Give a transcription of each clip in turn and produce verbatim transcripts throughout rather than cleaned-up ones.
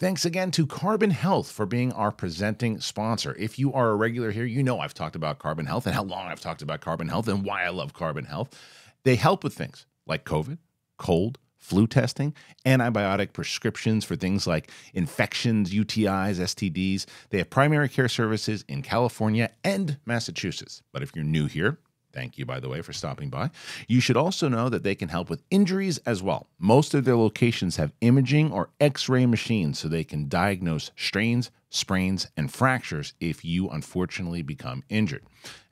Thanks again to Carbon Health for being our presenting sponsor. If you are a regular here, you know I've talked about Carbon Health and how long I've talked about Carbon Health and why I love Carbon Health. They help with things like COVID, cold, flu testing, antibiotic prescriptions for things like infections, U T Is, S T Ds. They have primary care services in California and Massachusetts. But if you're new here, thank you, by the way, for stopping by. You should also know that they can help with injuries as well. Most of their locations have imaging or x-ray machines so they can diagnose strains, sprains, and fractures if you unfortunately become injured.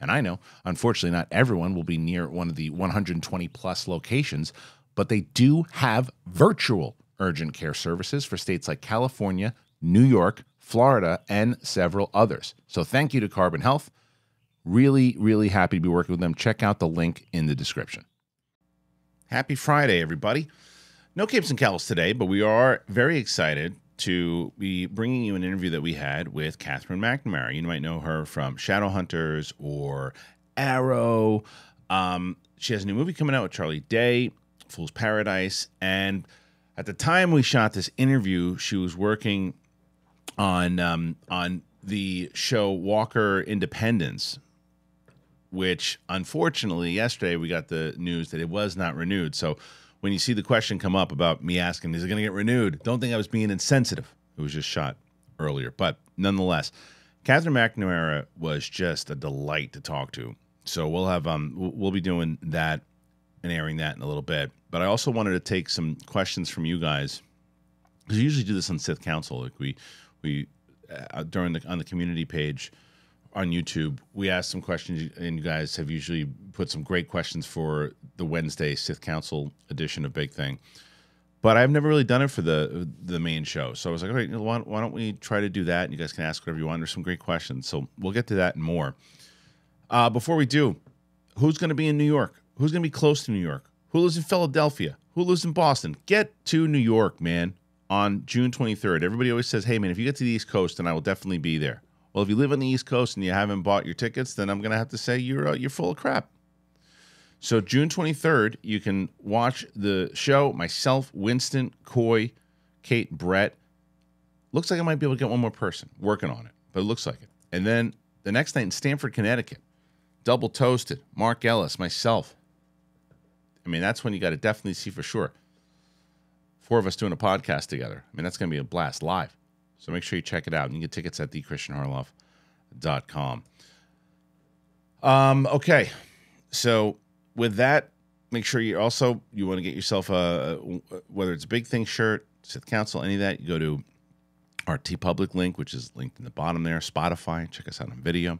And I know, unfortunately, not everyone will be near one of the one hundred twenty plus locations, but they do have virtual urgent care services for states like California, New York, Florida, and several others. So thank you to Carbon Health. Really, really happy to be working with them. Check out the link in the description. Happy Friday, everybody. No capes and cowls today, but we are very excited to be bringing you an interview that we had with Katherine McNamara. You might know her from Shadowhunters or Arrow. Um, she has a new movie coming out with Charlie Day, Fool's Paradise, and at the time we shot this interview, she was working on um, on the show Walker Independence, which unfortunately yesterday we got the news that it was not renewed. So when you see the question come up about me asking, is it going to get renewed? Don't think I was being insensitive. It was just shot earlier, but nonetheless, Katherine McNamara was just a delight to talk to. So we'll have um we'll be doing that and airing that in a little bit. But I also wanted to take some questions from you guys, because we usually do this on Sith Council. Like we, we uh, during the on the community page on YouTube, we ask some questions, and you guys have usually put some great questions for the Wednesday Sith Council edition of Big Thing. But I've never really done it for the the main show, so I was like, all right, why, why don't we try to do that? And you guys can ask whatever you want. There's some great questions, so we'll get to that and more. Uh, before we do, who's going to be in New York? Who's going to be close to New York? Who lives in Philadelphia? Who lives in Boston? Get to New York, man, on June twenty-third. Everybody always says, hey, man, if you get to the East Coast, then I will definitely be there. Well, if you live on the East Coast and you haven't bought your tickets, then I'm going to have to say you're, uh, you're full of crap. So June twenty-third, you can watch the show. Myself, Winston, Coy, Kate, Brett. Looks like I might be able to get one more person working on it, but it looks like it. And then the next night in Stamford, Connecticut, Double Toasted, Mark Ellis, myself. I mean, that's when you got to definitely see for sure. Four of us doing a podcast together. I mean, that's going to be a blast live. So make sure you check it out. And you get tickets at the kristian harloff dot com. Um, okay. So with that, make sure you also, you want to get yourself a, whether it's a Big Thing shirt, Sith Council, any of that, you go to our T Public link, which is linked in the bottom there, Spotify. Check us out on video.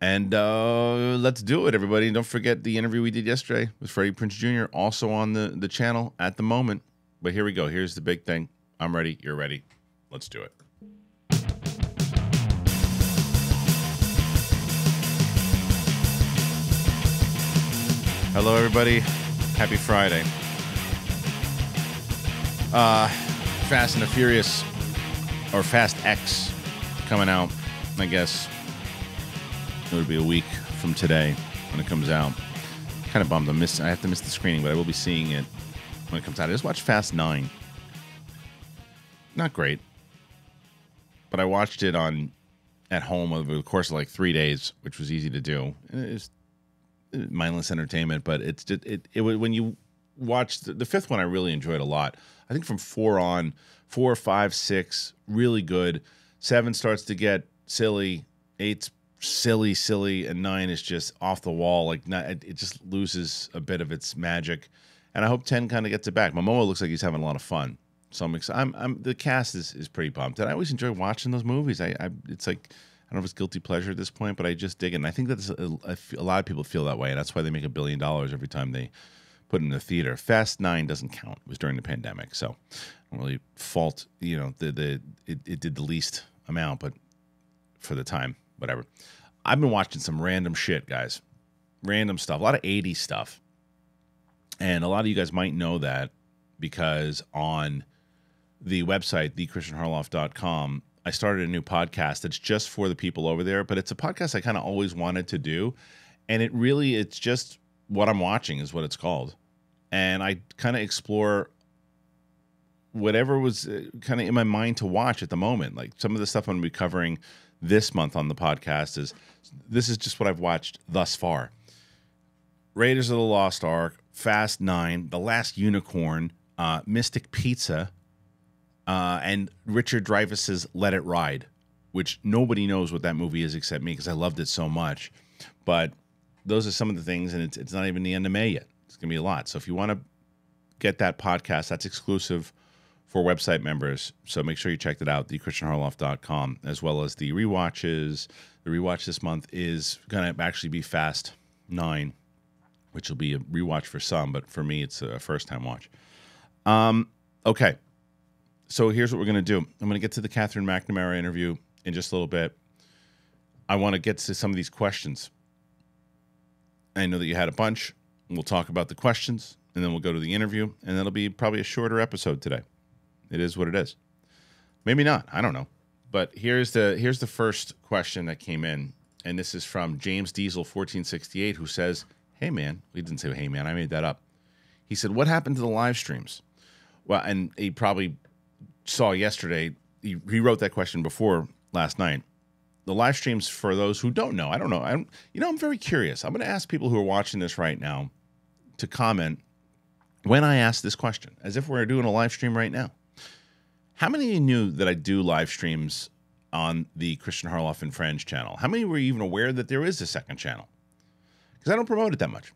And uh, let's do it, everybody. And don't forget the interview we did yesterday with Freddie Prinze Junior Also on the, the channel at the moment. But here we go. Here's the Big Thing. I'm ready. You're ready. Let's do it. Hello, everybody. Happy Friday. Uh, Fast and the Furious, or Fast X, coming out, I guess. It'll be a week from today when it comes out. Kind of bummed. I miss. I have to miss the screening, but I will be seeing it when it comes out. I just watched Fast Nine. Not great, but I watched it on at home over the course of like three days, which was easy to do. It's mindless entertainment, but it's just, it. It when you watch the, the fifth one, I really enjoyed a lot. I think from four on, four, five, six, really good. Seven starts to get silly. Eight's silly silly and nine is just off the wall. Like, not, it just loses a bit of its magic, and I hope ten kind of gets it back. Momoa looks like he's having a lot of fun, so i'm excited i'm, I'm the cast is, is pretty pumped, and I always enjoy watching those movies. I, I it's like, I don't know if it's guilty pleasure at this point, but I just dig it, and I think that's a, a, a lot of people feel that way, and that's why they make a billion dollars every time they put in the theater. Fast Nine doesn't count. It was during the pandemic, so I don't really fault, you know, the the it, it did the least amount, but for the time, whatever. I've been watching some random shit, guys. Random stuff. A lot of eighties stuff. And a lot of you guys might know that because on the website, the kristian harloff dot com, I started a new podcast that's just for the people over there. But it's a podcast I kind of always wanted to do. And it really, it's just What I'm Watching is what it's called. And I kind of explore whatever was kind of in my mind to watch at the moment. Like some of the stuff I'm going to be covering this month on the podcast is this is just what I've watched thus far. Raiders of the Lost Ark, Fast Nine, The Last Unicorn, uh, Mystic Pizza, uh, and Richard Dreyfuss's Let It Ride, which nobody knows what that movie is except me because I loved it so much. But those are some of the things, and it's, it's not even the end of May yet. It's going to be a lot. So if you want to get that podcast, that's exclusive for website members. So make sure you check that out, the kristian harloff dot com, as well as the rewatches. The rewatch this month is going to actually be Fast Nine, which will be a rewatch for some, but for me, it's a first-time watch. Um, okay, so here's what we're going to do. I'm going to get to the Katherine McNamara interview in just a little bit. I want to get to some of these questions. I know that you had a bunch. We'll talk about the questions, and then we'll go to the interview, and that'll be probably a shorter episode today. It is what it is. Maybe not. I don't know. But here's the here's the first question that came in, and this is from James Diesel fourteen sixty-eight, who says, "Hey man," he didn't say "Hey man." I made that up. He said, "What happened to the live streams?" Well, and he probably saw yesterday. He, he wrote that question before last night. The live streams, for those who don't know, I don't know. I'm, you know, I'm very curious. I'm going to ask people who are watching this right now to comment when I ask this question, as if we're doing a live stream right now. How many of you knew that I do live streams on the Kristian Harloff and Friends channel? How many were even aware that there is a second channel? Because I don't promote it that much.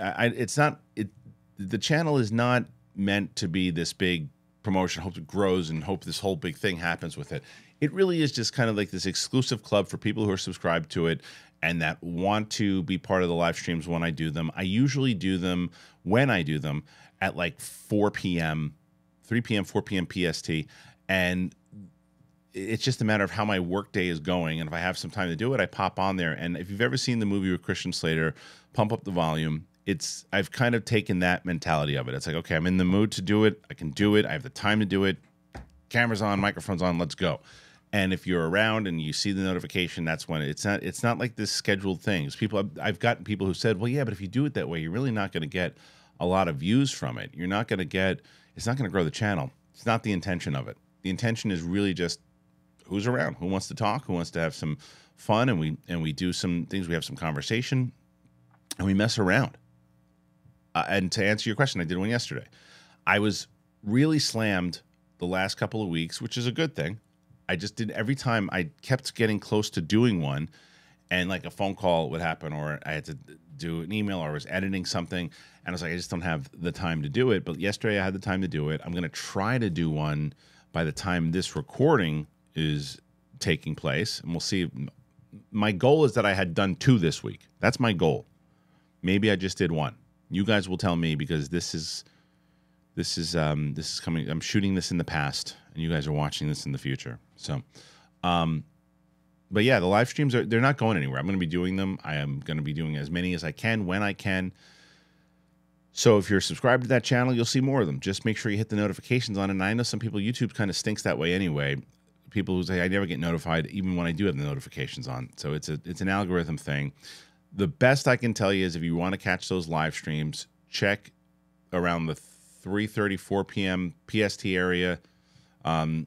I, it's not it. The channel is not meant to be this big promotion. Hope it grows and hope this whole big thing happens with it. It really is just kind of like this exclusive club for people who are subscribed to it and that want to be part of the live streams when I do them. I usually do them when I do them at like four p m three p m, four p m P S T, and it's just a matter of how my work day is going, and if I have some time to do it, I pop on there. And if you've ever seen the movie with Christian Slater, Pump Up the Volume, it's I've kind of taken that mentality of it. It's like, okay, I'm in the mood to do it. I can do it. I have the time to do it. Cameras on, microphones on, let's go. And if you're around and you see the notification, that's when it's not it's not like this scheduled things. People I've gotten people who said, well, yeah, but if you do it that way, you're really not going to get a lot of views from it. You're not going to get It's not going to grow the channel. It's not the intention of it. The intention is really just who's around, who wants to talk, who wants to have some fun, and we and we do some things. We have some conversation, and we mess around. Uh, and to answer your question, I did one yesterday. I was really slammed the last couple of weeks, which is a good thing. I just did every time I kept getting close to doing one, and like a phone call would happen, or I had to do an email, or I was editing something, and I was like, I just don't have the time to do it. But yesterday I had the time to do it. I'm going to try to do one by the time this recording is taking place, and we'll see. My goal is that I had done two this week. That's my goal. Maybe I just did one. You guys will tell me, because this is this is um, this is coming. I'm shooting this in the past, and you guys are watching this in the future. So, um, but yeah, the live streams are they're not going anywhere. I'm going to be doing them. I am going to be doing as many as I can when I can. So if you're subscribed to that channel, you'll see more of them. Just make sure you hit the notifications on. And I know some people, YouTube kind of stinks that way anyway. People who say, I never get notified, even when I do have the notifications on. So it's a it's an algorithm thing. The best I can tell you is if you want to catch those live streams, check around the three thirty, four p m P S T area um,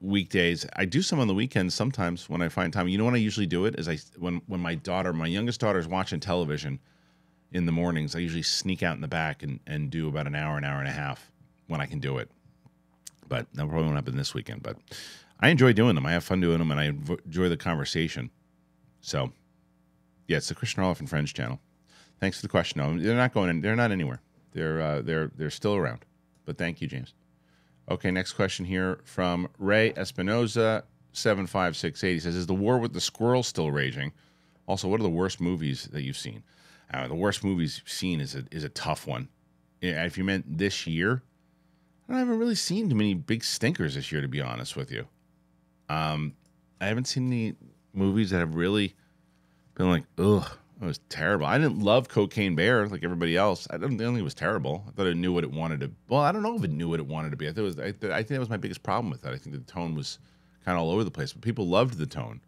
weekdays. I do some on the weekends sometimes when I find time. You know when I usually do it is I when, when my daughter, my youngest daughter is watching television in the mornings, I usually sneak out in the back and, and do about an hour, an hour and a half when I can do it. But that probably won't happen this weekend. But I enjoy doing them. I have fun doing them, and I enjoy the conversation. So, yeah, it's the Kristian Harloff and Friends channel. Thanks for the question. No, they're not going in. They're not anywhere. They're uh, they're they're still around. But thank you, James. Okay, next question here from Ray Espinoza seven five six eight. He says, "Is the war with the squirrel still raging? Also, what are the worst movies that you've seen?" Uh, the worst movies you've seen is a, is a tough one. If you meant this year, I haven't really seen too many big stinkers this year, to be honest with you. Um, I haven't seen any movies that have really been like, ugh, that was terrible. I didn't love Cocaine Bear like everybody else. I don't, I don't think it was terrible. I thought it knew what it wanted to. Well, I don't know if it knew what it wanted to be. I thought it was. I, th I think that was my biggest problem with that. I think the tone was kind of all over the place, but people loved the tone.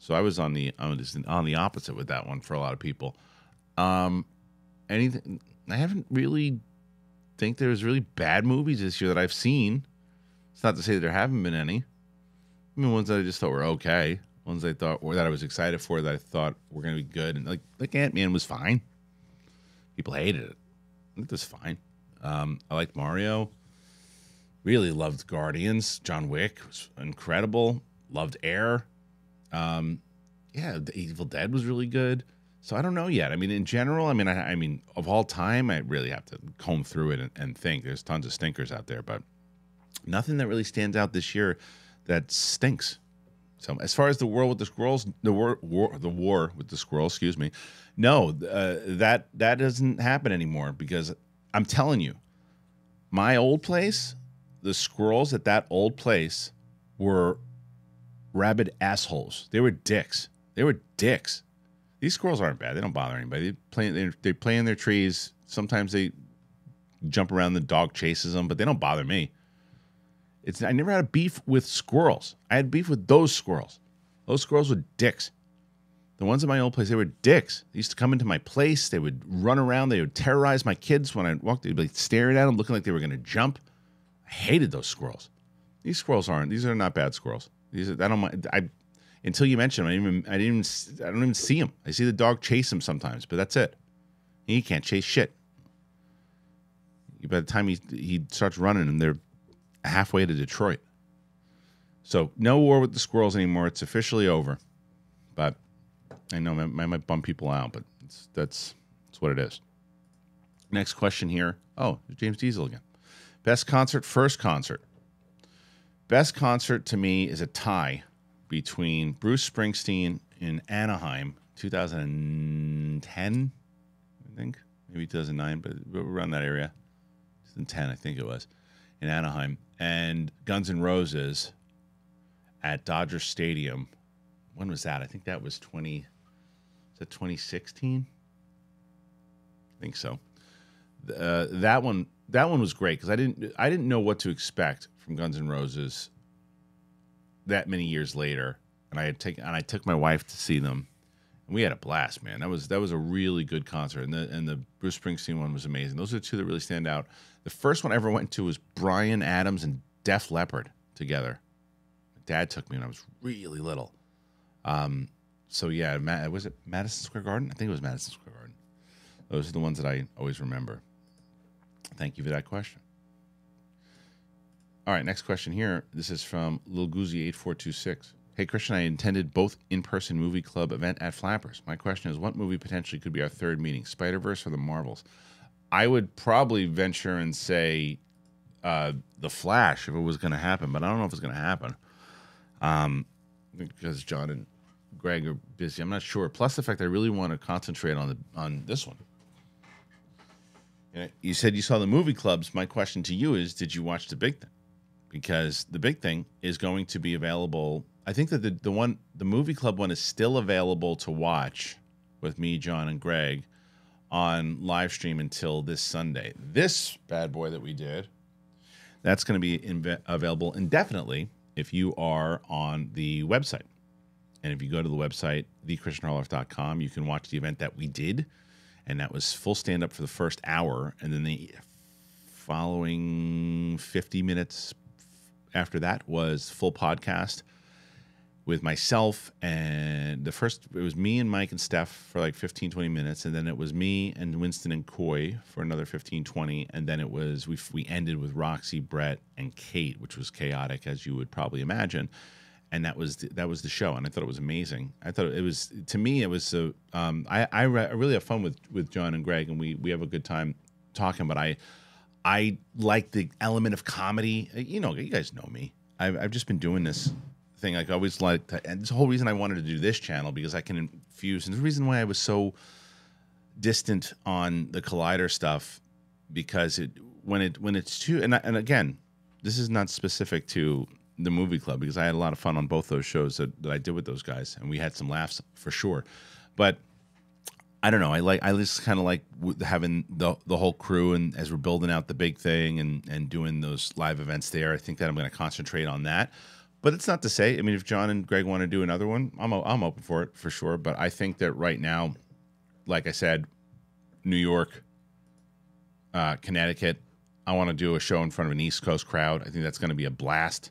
So I was on the I was on the opposite with that one for a lot of people. Um, anything I haven't really think there's really bad movies this year that I've seen. It's not to say that there haven't been any. I mean, ones that I just thought were okay. Ones I thought or that I was excited for that I thought were going to be good. And like like Ant-Man was fine. People hated it. It was fine. Um, I liked Mario. Really loved Guardians. John Wick was incredible. Loved Air. Um, yeah, The Evil Dead was really good. So I don't know yet. I mean, in general, I mean, I, I mean, of all time, I really have to comb through it and, and think. There's tons of stinkers out there, but nothing that really stands out this year that stinks. So as far as the war with the squirrels, the war, war the war with the squirrels, excuse me. No, uh, that that doesn't happen anymore because I'm telling you, my old place, the squirrels at that old place were rabid assholes. They were dicks. They were dicks. These squirrels aren't bad. They don't bother anybody. They play, they, they play in their trees. Sometimes they jump around. The dog chases them, but they don't bother me. It's, I never had a beef with squirrels. I had beef with those squirrels. Those squirrels were dicks. The ones at my old place, they were dicks. They used to come into my place. They would run around. They would terrorize my kids when I walked. They'd be staring at them, looking like they were going to jump. I hated those squirrels. These squirrels aren't. These are not bad squirrels. These are, I don't mind. I until you mention them, I didn't even, I didn't even. I don't even see them. I see the dog chase them sometimes, but that's it. He can't chase shit. By the time he he starts running, and they're halfway to Detroit. So no war with the squirrels anymore. It's officially over. But I know I might bum people out, but it's, that's that's what it is. Next question here. Oh, James Diesel again. Best concert, first concert. Best concert to me is a tie between Bruce Springsteen in Anaheim, two thousand ten, I think. Maybe two thousand nine, but around that area. two thousand ten, I think it was, in Anaheim. And Guns N' Roses at Dodger Stadium. When was that? I think that was twenty. Is that twenty sixteen? I think so. Uh, that one, that one was great because I didn't, I didn't know what to expect from Guns N' Roses. That many years later, and I had taken, and I took my wife to see them, and we had a blast, man. That was that was a really good concert, and the and the Bruce Springsteen one was amazing. Those are the two that really stand out. The first one I ever went to was Bryan Adams and Def Leppard together. My dad took me when I was really little. Um, so yeah, Ma- was it Madison Square Garden? I think it was Madison Square Garden. Those are the ones that I always remember. Thank you for that question. All right, next question here. This is from Lil Goozy eight four two six. Hey, Kristian, I attended both in-person movie club event at Flappers. My question is, what movie potentially could be our third meeting, Spider-Verse or the Marvels? I would probably venture and say uh, The Flash if it was going to happen, but I don't know if it's going to happen um, because John and Greg are busy. I'm not sure. Plus the fact I really want to concentrate on the on this one. You said you saw the movie clubs. My question to you is, did you watch The Big Thing? Because The Big Thing is going to be available. I think that the, the one, the movie club one is still available to watch with me, John, and Greg on live stream until this Sunday. This bad boy that we did, that's going to be inv- available indefinitely if you are on the website. And if you go to the website, the kristian harloff dot com, you can watch the event that we did. And that was full stand-up for the first hour. And then the following fifty minutes... after that was full podcast with myself, and the first, it was me and Mike and Steph for like fifteen, twenty minutes. And then it was me and Winston and Coy for another fifteen, twenty. And then it was, we, we ended with Roxy, Brett, and Kate, which was chaotic as you would probably imagine. And that was, the, that was the show. And I thought it was amazing. I thought it was, to me, it was, a, um, I, I, re- I really have fun with, with John and Greg, and we, we have a good time talking, but I, I like the element of comedy. You know, you guys know me. I've, I've just been doing this thing. Like I always like, and it's the whole reason I wanted to do this channel, because I can infuse. And the reason why I was so distant on the Collider stuff, because it when it when it's too. And I, and again, this is not specific to the movie club, because I had a lot of fun on both those shows that, that I did with those guys, and we had some laughs for sure. But I don't know. I like. I just kind of like having the the whole crew, and as we're building out the Big Thing and and doing those live events there, I think that I'm going to concentrate on that. But it's not to say, I mean, if John and Greg want to do another one, I'm I'm open for it for sure. But I think that right now, like I said, New York, uh, Connecticut, I want to do a show in front of an East Coast crowd. I think that's going to be a blast.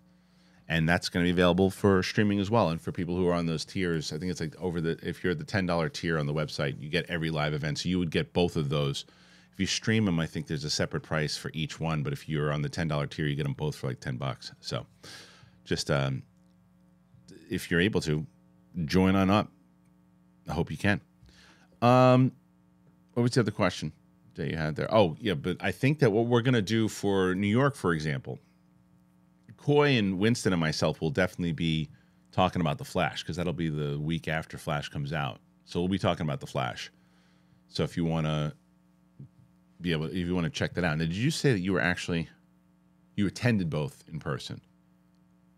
And that's going to be available for streaming as well. And for people who are on those tiers, I think it's like over the, if you're at the ten dollar tier on the website, you get every live event. So you would get both of those. If you stream them, I think there's a separate price for each one. But if you're on the ten dollar tier, you get them both for like ten bucks. So just um, if you're able to, join on up. I hope you can. Um, what was the other question that you had there? Oh, yeah. But I think that what we're going to do for New York, for example, Coy and Winston and myself will definitely be talking about The Flash, because that'll be the week after Flash comes out. So we'll be talking about The Flash. So if you want to be able, if you want to check that out. Now, did you say that you were actually, you attended both in person?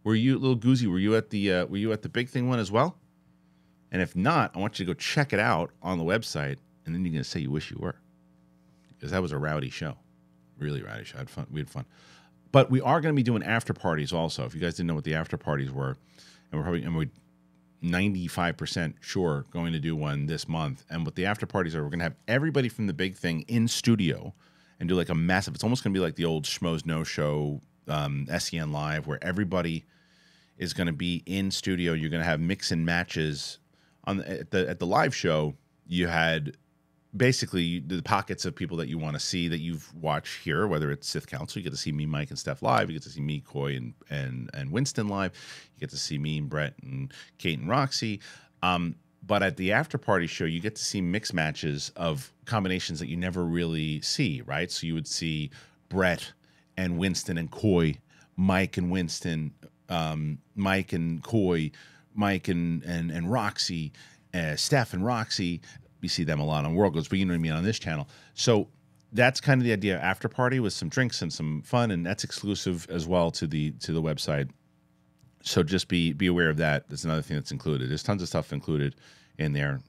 Were you, Little Goozy, were you at the, uh, were you at the Big Thing one as well? And if not, I want you to go check it out on the website, and then you're going to say you wish you were. Because that was a rowdy show. Really rowdy show. I had fun. We had fun. But we are going to be doing after parties also. If you guys didn't know what the after parties were, and we're probably and we're ninety-five percent sure going to do one this month. And what the after parties are, we're going to have everybody from the Big Thing in studio and do like a massive, it's almost going to be like the old Schmoes No Show, um, S E N Live, where everybody is going to be in studio. You're going to have mix and matches. On the, at, the, at the live show, you had basically the pockets of people that you want to see that you've watched here, whether it's Sith Council, you get to see me, Mike, and Steph live. You get to see me, Coy, and, and, and Winston live. You get to see me and Brett and Kate and Roxy. Um, but at the after-party show, you get to see mixed matches of combinations that you never really see, right? So you would see Brett and Winston and Coy, Mike and Winston, um, Mike and Coy, Mike and and and Roxy, uh, Steph and Roxy. We see them a lot on World Goals, but you know what I mean on this channel. So that's kind of the idea. After party with some drinks and some fun, and that's exclusive as well to the to the website. So just be be aware of that. That's another thing that's included. There's tons of stuff included in there.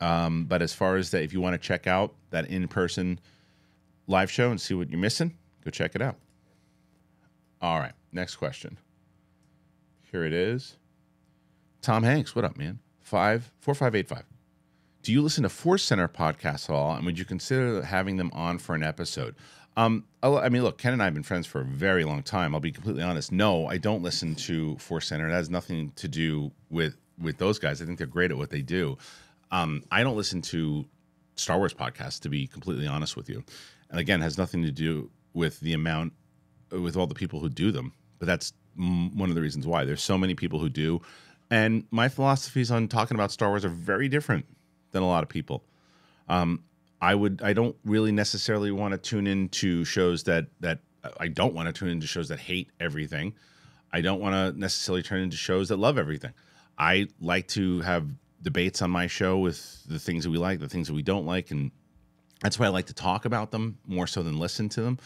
Um, but as far as that, if you want to check out that in-person live show and see what you're missing, go check it out. All right, next question. Here it is. Tom Hanks, what up, man? Five four five eight five. Do you listen to Force Center podcasts at all, and would you consider having them on for an episode? Um, I mean, look, Ken and I have been friends for a very long time. I'll be completely honest. No, I don't listen to Force Center. It has nothing to do with with those guys. I think they're great at what they do. Um, I don't listen to Star Wars podcasts, to be completely honest with you. And again, it has nothing to do with the amount with all the people who do them. But that's one of the reasons why there's so many people who do. And my philosophies on talking about Star Wars are very different than a lot of people. Um, I would, I don't really necessarily want to tune into shows that that I don't want to tune into shows that hate everything. I don't want to necessarily turn into shows that love everything. I like to have debates on my show with the things that we like, the things that we don't like, and that's why I like to talk about them more so than listen to them.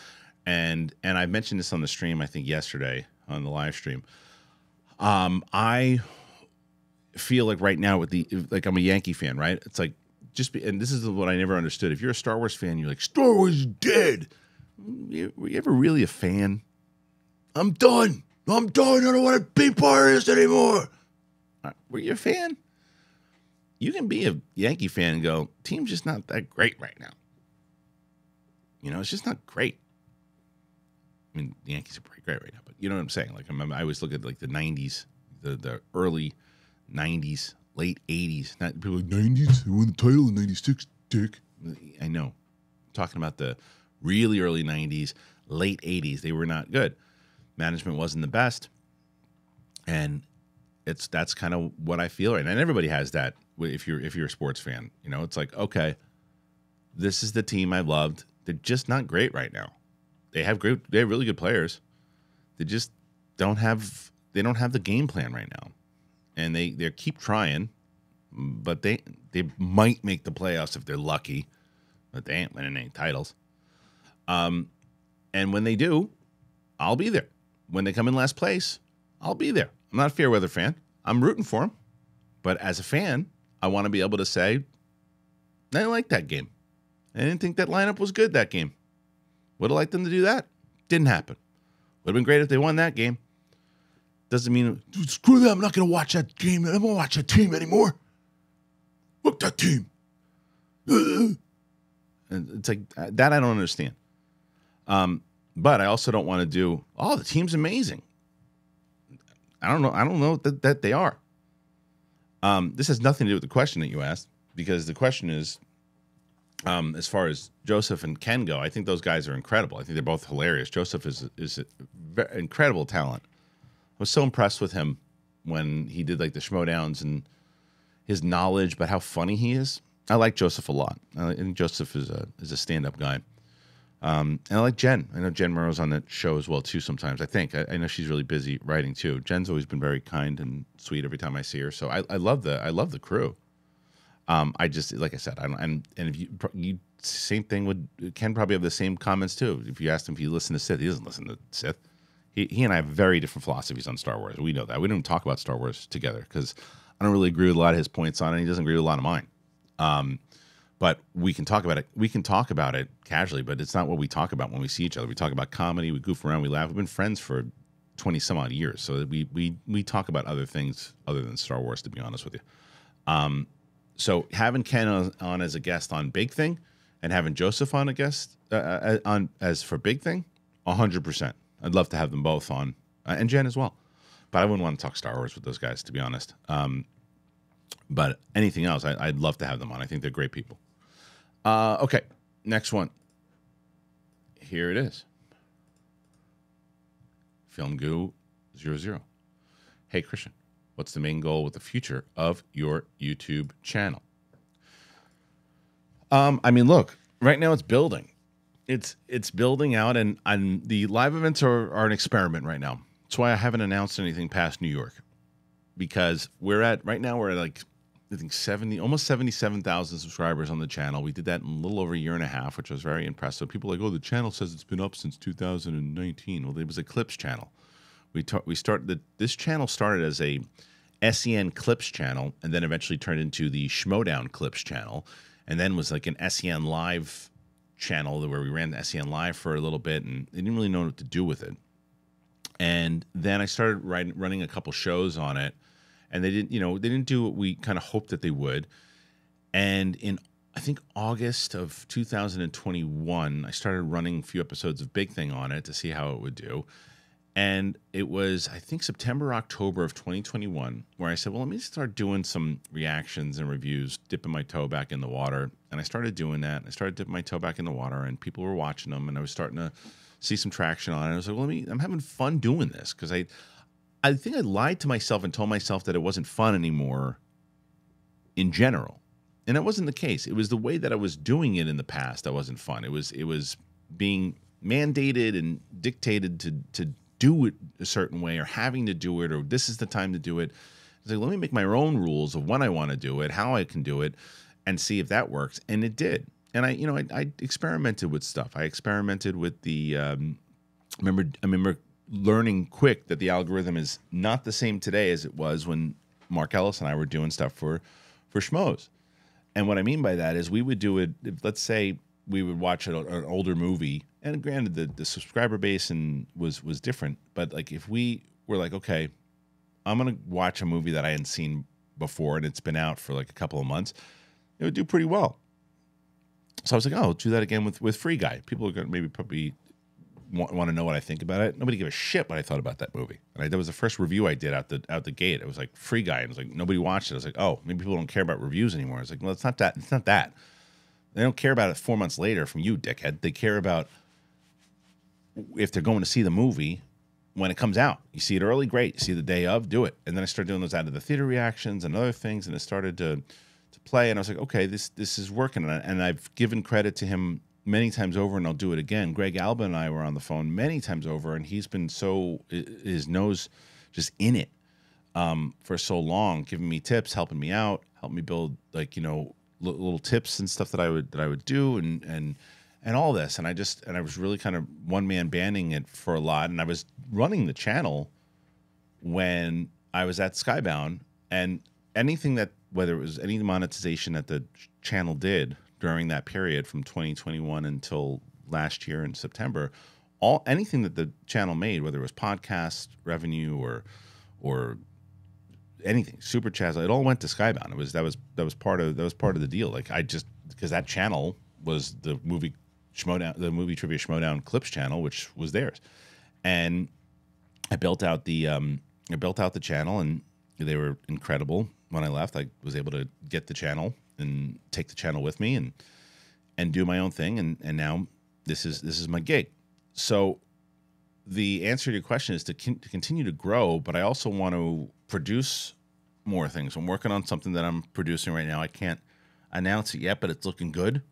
And and I mentioned this on the stream, I think yesterday on the live stream. Um, I. feel like right now with the like I'm a Yankee fan, right? It's like just be, and this is what I never understood. If you're a Star Wars fan, you're like Star Wars is dead. Were you ever really a fan? I'm done. I'm done. I don't want to be part of this anymore. Were you a fan? You can be a Yankee fan and go, team's just not that great right now. You know, it's just not great. I mean, the Yankees are pretty great right now, but you know what I'm saying? Like I'm, I always look at like the nineties, the the early. nineties, late eighties. Not people like nineties. They won the title in ninety-six. Dick, I know. I'm talking about the really early nineties, late eighties. They were not good. Management wasn't the best, and it's that's kind of what I feel right now. And everybody has that. If you're if you're a sports fan, you know it's like okay, this is the team I loved. They're just not great right now. They have great. They have really good players. They just don't have. They don't have the game plan right now. And they, they keep trying, but they they might make the playoffs if they're lucky, but they ain't winning any titles. Um, and when they do, I'll be there. When they come in last place, I'll be there. I'm not a fair weather fan. I'm rooting for them. But as a fan, I want to be able to say, I didn't like that game. I didn't think that lineup was good that game. Would have liked them to do that. Didn't happen. Would have been great if they won that game. Doesn't mean, dude, screw that. I'm not going to watch that game. I don't want to watch that team anymore. Look, that team. And it's like, that I don't understand. Um, But I also don't want to do, oh, the team's amazing. I don't know. I don't know that, that they are. Um, this has nothing to do with the question that you asked, because the question is, um, as far as Joseph and Ken go, I think those guys are incredible. I think they're both hilarious. Joseph is is an incredible talent. I was so impressed with him when he did like the Schmoedowns and his knowledge, but how funny he is. I like Joseph a lot. I think Joseph is a is a stand-up guy. Um, and I like Jen. I know Jen Murrow's on that show as well, too, sometimes, I think. I, I know she's really busy writing, too. Jen's always been very kind and sweet every time I see her. So I, I love the I love the crew. Um, I just, like I said, I don't, and, and if you, you, same thing with Ken, probably have the same comments, too. If you asked him if he listened to Sith, he doesn't listen to Sith. He, he and I have very different philosophies on Star Wars. We know that. We don't even talk about Star Wars together because I don't really agree with a lot of his points on it. He doesn't agree with a lot of mine. Um, but we can talk about it. We can talk about it casually, but it's not what we talk about when we see each other. We talk about comedy. We goof around. We laugh. We've been friends for twenty some odd years, so we we we talk about other things other than Star Wars, to be honest with you. Um, so having Ken on, on as a guest on Big Thing, and having Joseph on a guest uh, on as for Big Thing, a hundred percent. I'd love to have them both on, uh, and Jen as well. But I wouldn't want to talk Star Wars with those guys, to be honest. Um, But anything else, I, I'd love to have them on. I think they're great people. Uh, okay, next one. Here it is. Film Goo zero zero. Hey, Kristian, what's the main goal with the future of your YouTube channel? Um, I mean, look, right now it's building. It's it's building out, and, and the live events are, are an experiment right now. That's why I haven't announced anything past New York. Because we're at, right now, we're at like, I think seventy, almost seventy-seven thousand subscribers on the channel. We did that in a little over a year and a half, which was very impressive. People are like, oh, the channel says it's been up since two thousand nineteen. Well, it was a clips channel. We we started, the, this channel started as a S E N clips channel and then eventually turned into the Schmoedown clips channel. And then was like an S E N live channel where we ran the S E N live for a little bit and they didn't really know what to do with it. And then I started writing, running a couple shows on it. And they didn't, you know, they didn't do what we kind of hoped that they would. And in, I think, August of two thousand twenty-one, I started running a few episodes of Big Thing on it to see how it would do. And it was, I think, September, October of twenty twenty-one, where I said, well, let me start doing some reactions and reviews, dipping my toe back in the water. And I started doing that. I started dipping my toe back in the water, and people were watching them, and I was starting to see some traction on it. I was like, well, let me, I'm having fun doing this, because I... I think I lied to myself and told myself that it wasn't fun anymore in general. And that wasn't the case. It was the way that I was doing it in the past that wasn't fun. It was it was being mandated and dictated to to do it a certain way, or having to do it, or this is the time to do it. I was like, let me make my own rules of when I want to do it, how I can do it, and see if that works. And it did. And I, you know, I, I experimented with stuff. I experimented with the um, remember I remember learning quick that the algorithm is not the same today as it was when Mark Ellis and I were doing stuff for, for Schmoes. And what I mean by that is we would do it, let's say we would watch an, an older movie, and granted the, the subscriber base and was, was different, but like if we were like, okay, I'm going to watch a movie that I hadn't seen before and it's been out for like a couple of months, it would do pretty well. So I was like, oh, I'll do that again with, with Free Guy. People are going to maybe probably want to know what I think about it. Nobody gave a shit what I thought about that movie. And I, that was the first review I did out the out the gate. It was like Free Guy, and it was like nobody watched it. I was like, oh, maybe people don't care about reviews anymore. I was like, well, it's not that. It's not that. They don't care about it four months later from you, dickhead. They care about if they're going to see the movie when it comes out. You see it early, great. You see the day of, do it. And then I started doing those out of the theater reactions and other things, and it started to to play. And I was like, okay, this this is working. And, I, and I've given credit to him many times over, and I'll do it again. Greg Alba and I were on the phone many times over, and he's been so, his nose just in it um, for so long, giving me tips, helping me out, helping me build like, you know, little tips and stuff that I would, that I would do and, and, and all this. And I just, and I was really kind of one man banding it for a lot. And I was running the channel when I was at Skybound, and anything that, whether it was any monetization that the channel did during that period from twenty twenty-one until last year in September, all anything that the channel made, whether it was podcast revenue or or anything, super chats, it all went to Skybound. It was that was that was part of that was part of the deal. Like I just because that channel was the movie Schmoedown, the movie trivia Schmoedown clips channel, which was theirs, and I built out the um, I built out the channel, and they were incredible. When I left, I was able to get the channel and take the channel with me, and and do my own thing, and and now this is this is my gig. So the answer to your question is to, con to continue to grow, but I also want to produce more things. I'm working on something that I'm producing right now. I can't announce it yet, but it's looking good.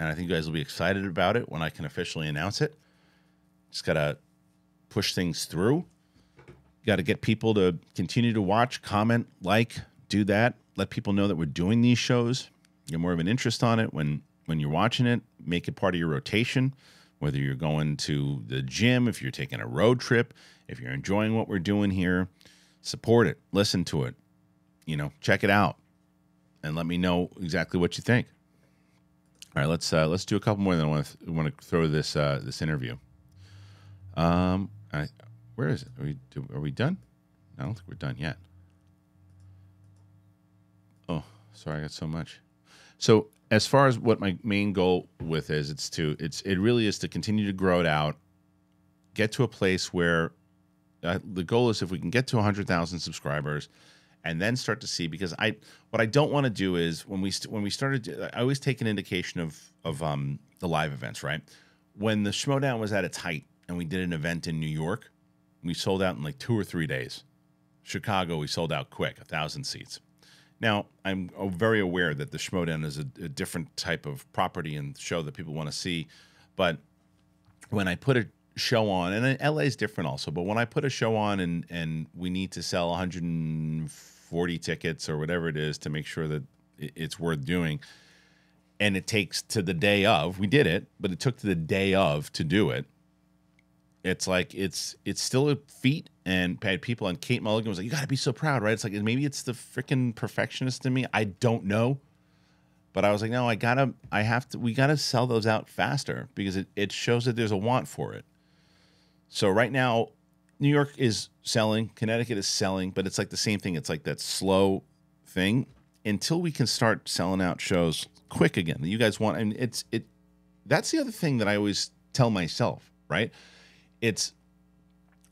And I think you guys will be excited about it when I can officially announce it. Just got to push things through. Got to get people to continue to watch, comment, like, do that. Let people know that we're doing these shows. Get more of an interest on it when, when you're watching it. Make it part of your rotation, whether you're going to the gym, if you're taking a road trip, if you're enjoying what we're doing here. Support it. Listen to it. You know, check it out. And let me know exactly what you think. All right, let's uh, let's do a couple more. Than I want to want to throw this uh, this interview. Um, I, where is it? Are we do, are we done? I don't think we're done yet. Oh, sorry, I got so much. So as far as what my main goal with is, it's to it's it really is to continue to grow it out, get to a place where uh, the goal is if we can get to a hundred thousand subscribers. And then start to see, because I what I don't want to do is when we st when we started, I always take an indication of of um, the live events, right? When the Schmoedown was at its height and we did an event in New York, we sold out in like two or three days. Chicago, we sold out quick, a thousand seats. Now I'm very aware that the Schmoedown is a, a different type of property and show that people want to see, but when I put a show on, and L A is different also, but when I put a show on and and we need to sell one hundred forty tickets or whatever it is to make sure that it's worth doing, and it takes to the day of, we did it, but it took to the day of to do it. It's like it's it's still a feat, and had people on Kate Mulligan was like, you got to be so proud, right? It's like maybe it's the freaking perfectionist in me. I don't know, but I was like, no, I gotta, I have to, we gotta sell those out faster because it it shows that there's a want for it. So right now, New York is selling, Connecticut is selling, but it's like the same thing. It's like that slow thing until we can start selling out shows quick again that you guys want. And it's it that's the other thing that I always tell myself, right? It's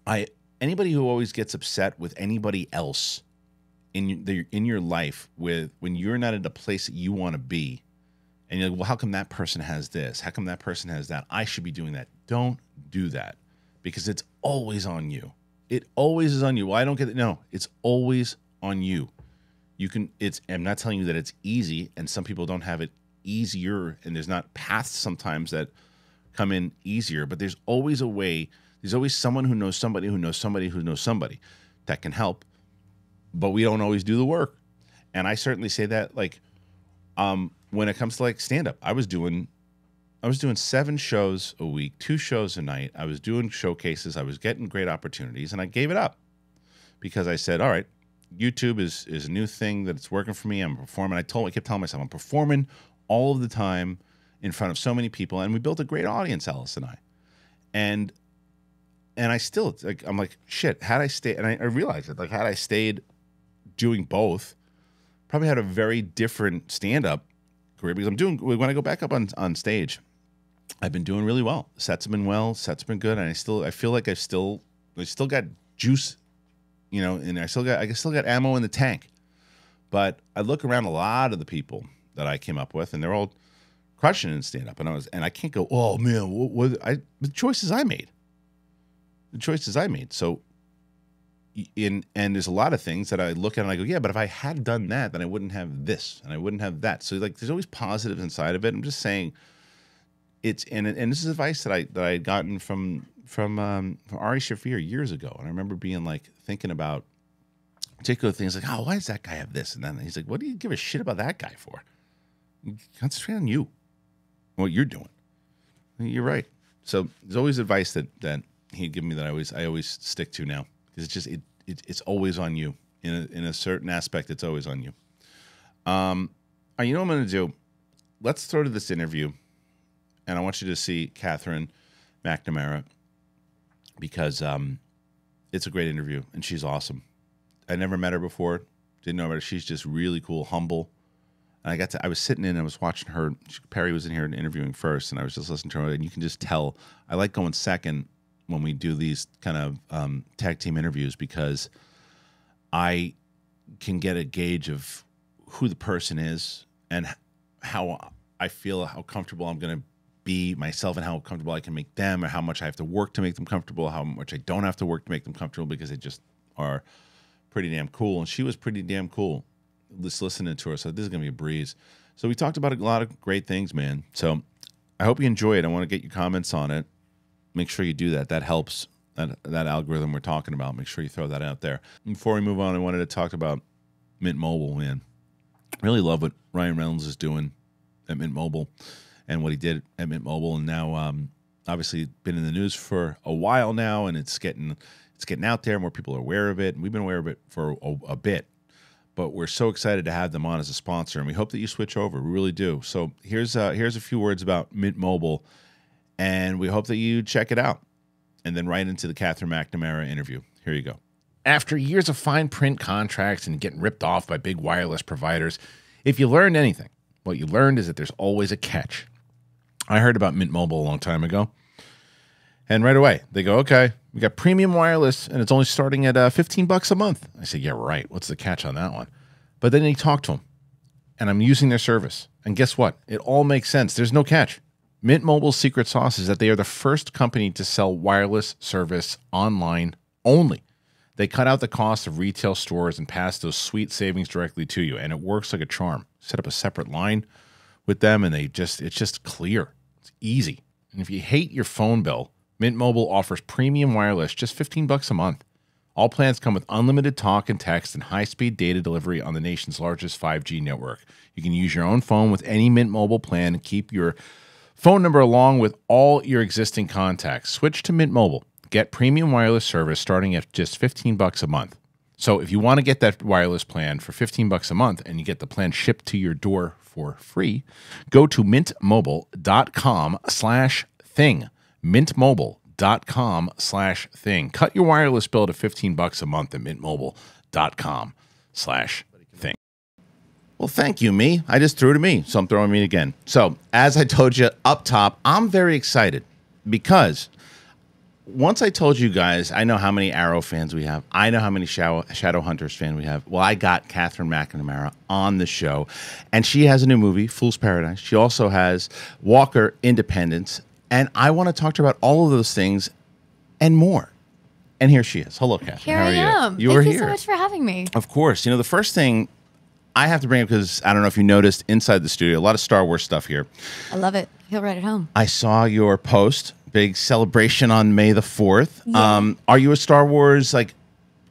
I anybody who always gets upset with anybody else in the in your life with when you're not at a place that you want to be, and you're like, well, how come that person has this? How come that person has that? I should be doing that. Don't do that. Because it's always on you. It always is on you. Well, I don't get it. No, it's always on you. You can, it's, I'm not telling you that it's easy, and some people don't have it easier, and there's not paths sometimes that come in easier, but there's always a way. There's always someone who knows somebody who knows somebody who knows somebody that can help, but we don't always do the work. And I certainly say that, like, um, when it comes to like stand up, I was doing I was doing seven shows a week, two shows a night. I was doing showcases. I was getting great opportunities, and I gave it up because I said, all right, YouTube is, is a new thing that it's working for me. I'm performing. I told, I kept telling myself I'm performing all of the time in front of so many people, and we built a great audience, Alice and I. And and I still, like, I'm like, shit, had I stayed, and I, I realized it, like, had I stayed doing both, probably had a very different stand-up career, because I'm doing, when I go back up on, on stage, I've been doing really well. Sets have been well. Sets have been good, and I still I feel like I still I still got juice, you know, and I still got I still got ammo in the tank. But I look around a lot of the people that I came up with, and they're all crushing in stand up, and I was and I can't go, oh man, what, what I the choices I made, the choices I made. So in and there's a lot of things that I look at and I go, yeah, but if I had done that, then I wouldn't have this and I wouldn't have that. So like, there's always positives inside of it. I'm just saying. It's and and this is advice that I that I had gotten from from um, from Ari Shaffir years ago, and I remember being like thinking about particular things like, oh, why does that guy have this? And then he's like, what do you give a shit about that guy for? Concentrate on you, what you're doing. And you're right. So there's always advice that that he'd give me that I always I always stick to now, because it's just it, it it's always on you in a, in a certain aspect. It's always on you. Um, right, you know what I'm gonna do? Let's throw to this interview. And I want you to see Katherine McNamara, because um, it's a great interview, and she's awesome. I never met her before, didn't know about her. She's just really cool, humble, And I got to, I was sitting in, and I was watching her. She, Perry was in here and interviewing first, and I was just listening to her. And you can just tell, I like going second when we do these kind of um, tag team interviews, because I can get a gauge of who the person is and how I feel, how comfortable I'm going to be myself, and how comfortable I can make them, or how much I have to work to make them comfortable, how much I don't have to work to make them comfortable, because they just are pretty damn cool. And she was pretty damn cool. Just listening to her, so this is gonna be a breeze. So we talked about a lot of great things, man. So I hope you enjoy it. I want to get your comments on it. Make sure you do that. That helps that, that algorithm we're talking about. Make sure you throw that out there. Before we move on, I wanted to talk about Mint Mobile, man. Really love what Ryan Reynolds is doing at Mint Mobile and what he did at Mint Mobile, and now um, obviously been in the news for a while now, and it's getting it's getting out there. More people are aware of it, and we've been aware of it for a, a bit. But we're so excited to have them on as a sponsor, and we hope that you switch over. We really do. So here's uh, here's a few words about Mint Mobile, and we hope that you check it out. And then right into the Katherine McNamara interview. Here you go. After years of fine print contracts and getting ripped off by big wireless providers, if you learned anything, what you learned is that there's always a catch. I heard about Mint Mobile a long time ago, and right away they go, okay, we got premium wireless, and it's only starting at uh, fifteen bucks a month. I said, yeah, right. What's the catch on that one? But then you talk to them, and I'm using their service. And guess what? It all makes sense. There's no catch. Mint Mobile's secret sauce is that they are the first company to sell wireless service online only. They cut out the cost of retail stores and pass those sweet savings directly to you, and it works like a charm. Set up a separate line with them, and they just it's just clear. It's easy. And if you hate your phone bill, Mint Mobile offers premium wireless just fifteen bucks a month. All plans come with unlimited talk and text and high-speed data delivery on the nation's largest five G network. You can use your own phone with any Mint Mobile plan and keep your phone number along with all your existing contacts. Switch to Mint Mobile. Get premium wireless service starting at just fifteen bucks a month. So if you want to get that wireless plan for fifteen bucks a month and you get the plan shipped to your door for free, go to mint mobile dot com slash thing. mint mobile dot com slash thing. Cut your wireless bill to fifteen bucks a month at mint mobile dot com slash thing. Well, thank you, me. I just threw to me, so I'm throwing me again. So as I told you up top, I'm very excited because once I told you guys, I know how many Arrow fans we have. I know how many Shadow, Shadowhunters fans we have. Well, I got Katherine McNamara on the show, and she has a new movie, Fool's Paradise. She also has Walker Independence. And I want to talk to her about all of those things and more. And here she is. Hello, Katherine. Here How I are am. You? You Thank are you here. so much for having me. Of course. You know, the first thing I have to bring up, because I don't know if you noticed inside the studio, a lot of Star Wars stuff here. I love it. I feel right at home. I saw your post, big celebration on May the fourth. Yeah. Um, are you a Star Wars, like,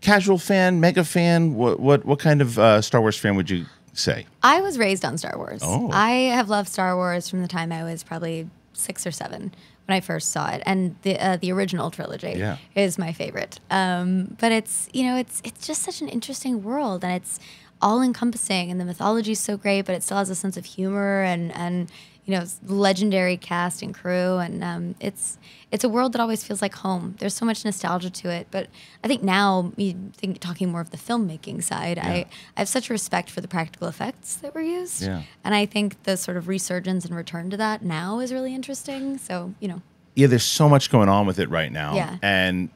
casual fan, mega fan? What, what, what kind of uh, Star Wars fan would you say? I was raised on Star Wars. Oh. I have loved Star Wars from the time I was probably six or seven when I first saw it, and the uh, the original trilogy yeah. is my favorite. Um, but it's you know it's it's just such an interesting world, and it's all encompassing, and the mythology is so great, but it still has a sense of humor and and you know legendary cast and crew, and um, it's it's a world that always feels like home. There's so much nostalgia to it, but I think now you think talking more of the filmmaking side, yeah. I I have such a respect for the practical effects that were used, yeah. and I think the sort of resurgence and return to that now is really interesting. So you know, yeah, there's so much going on with it right now, yeah. and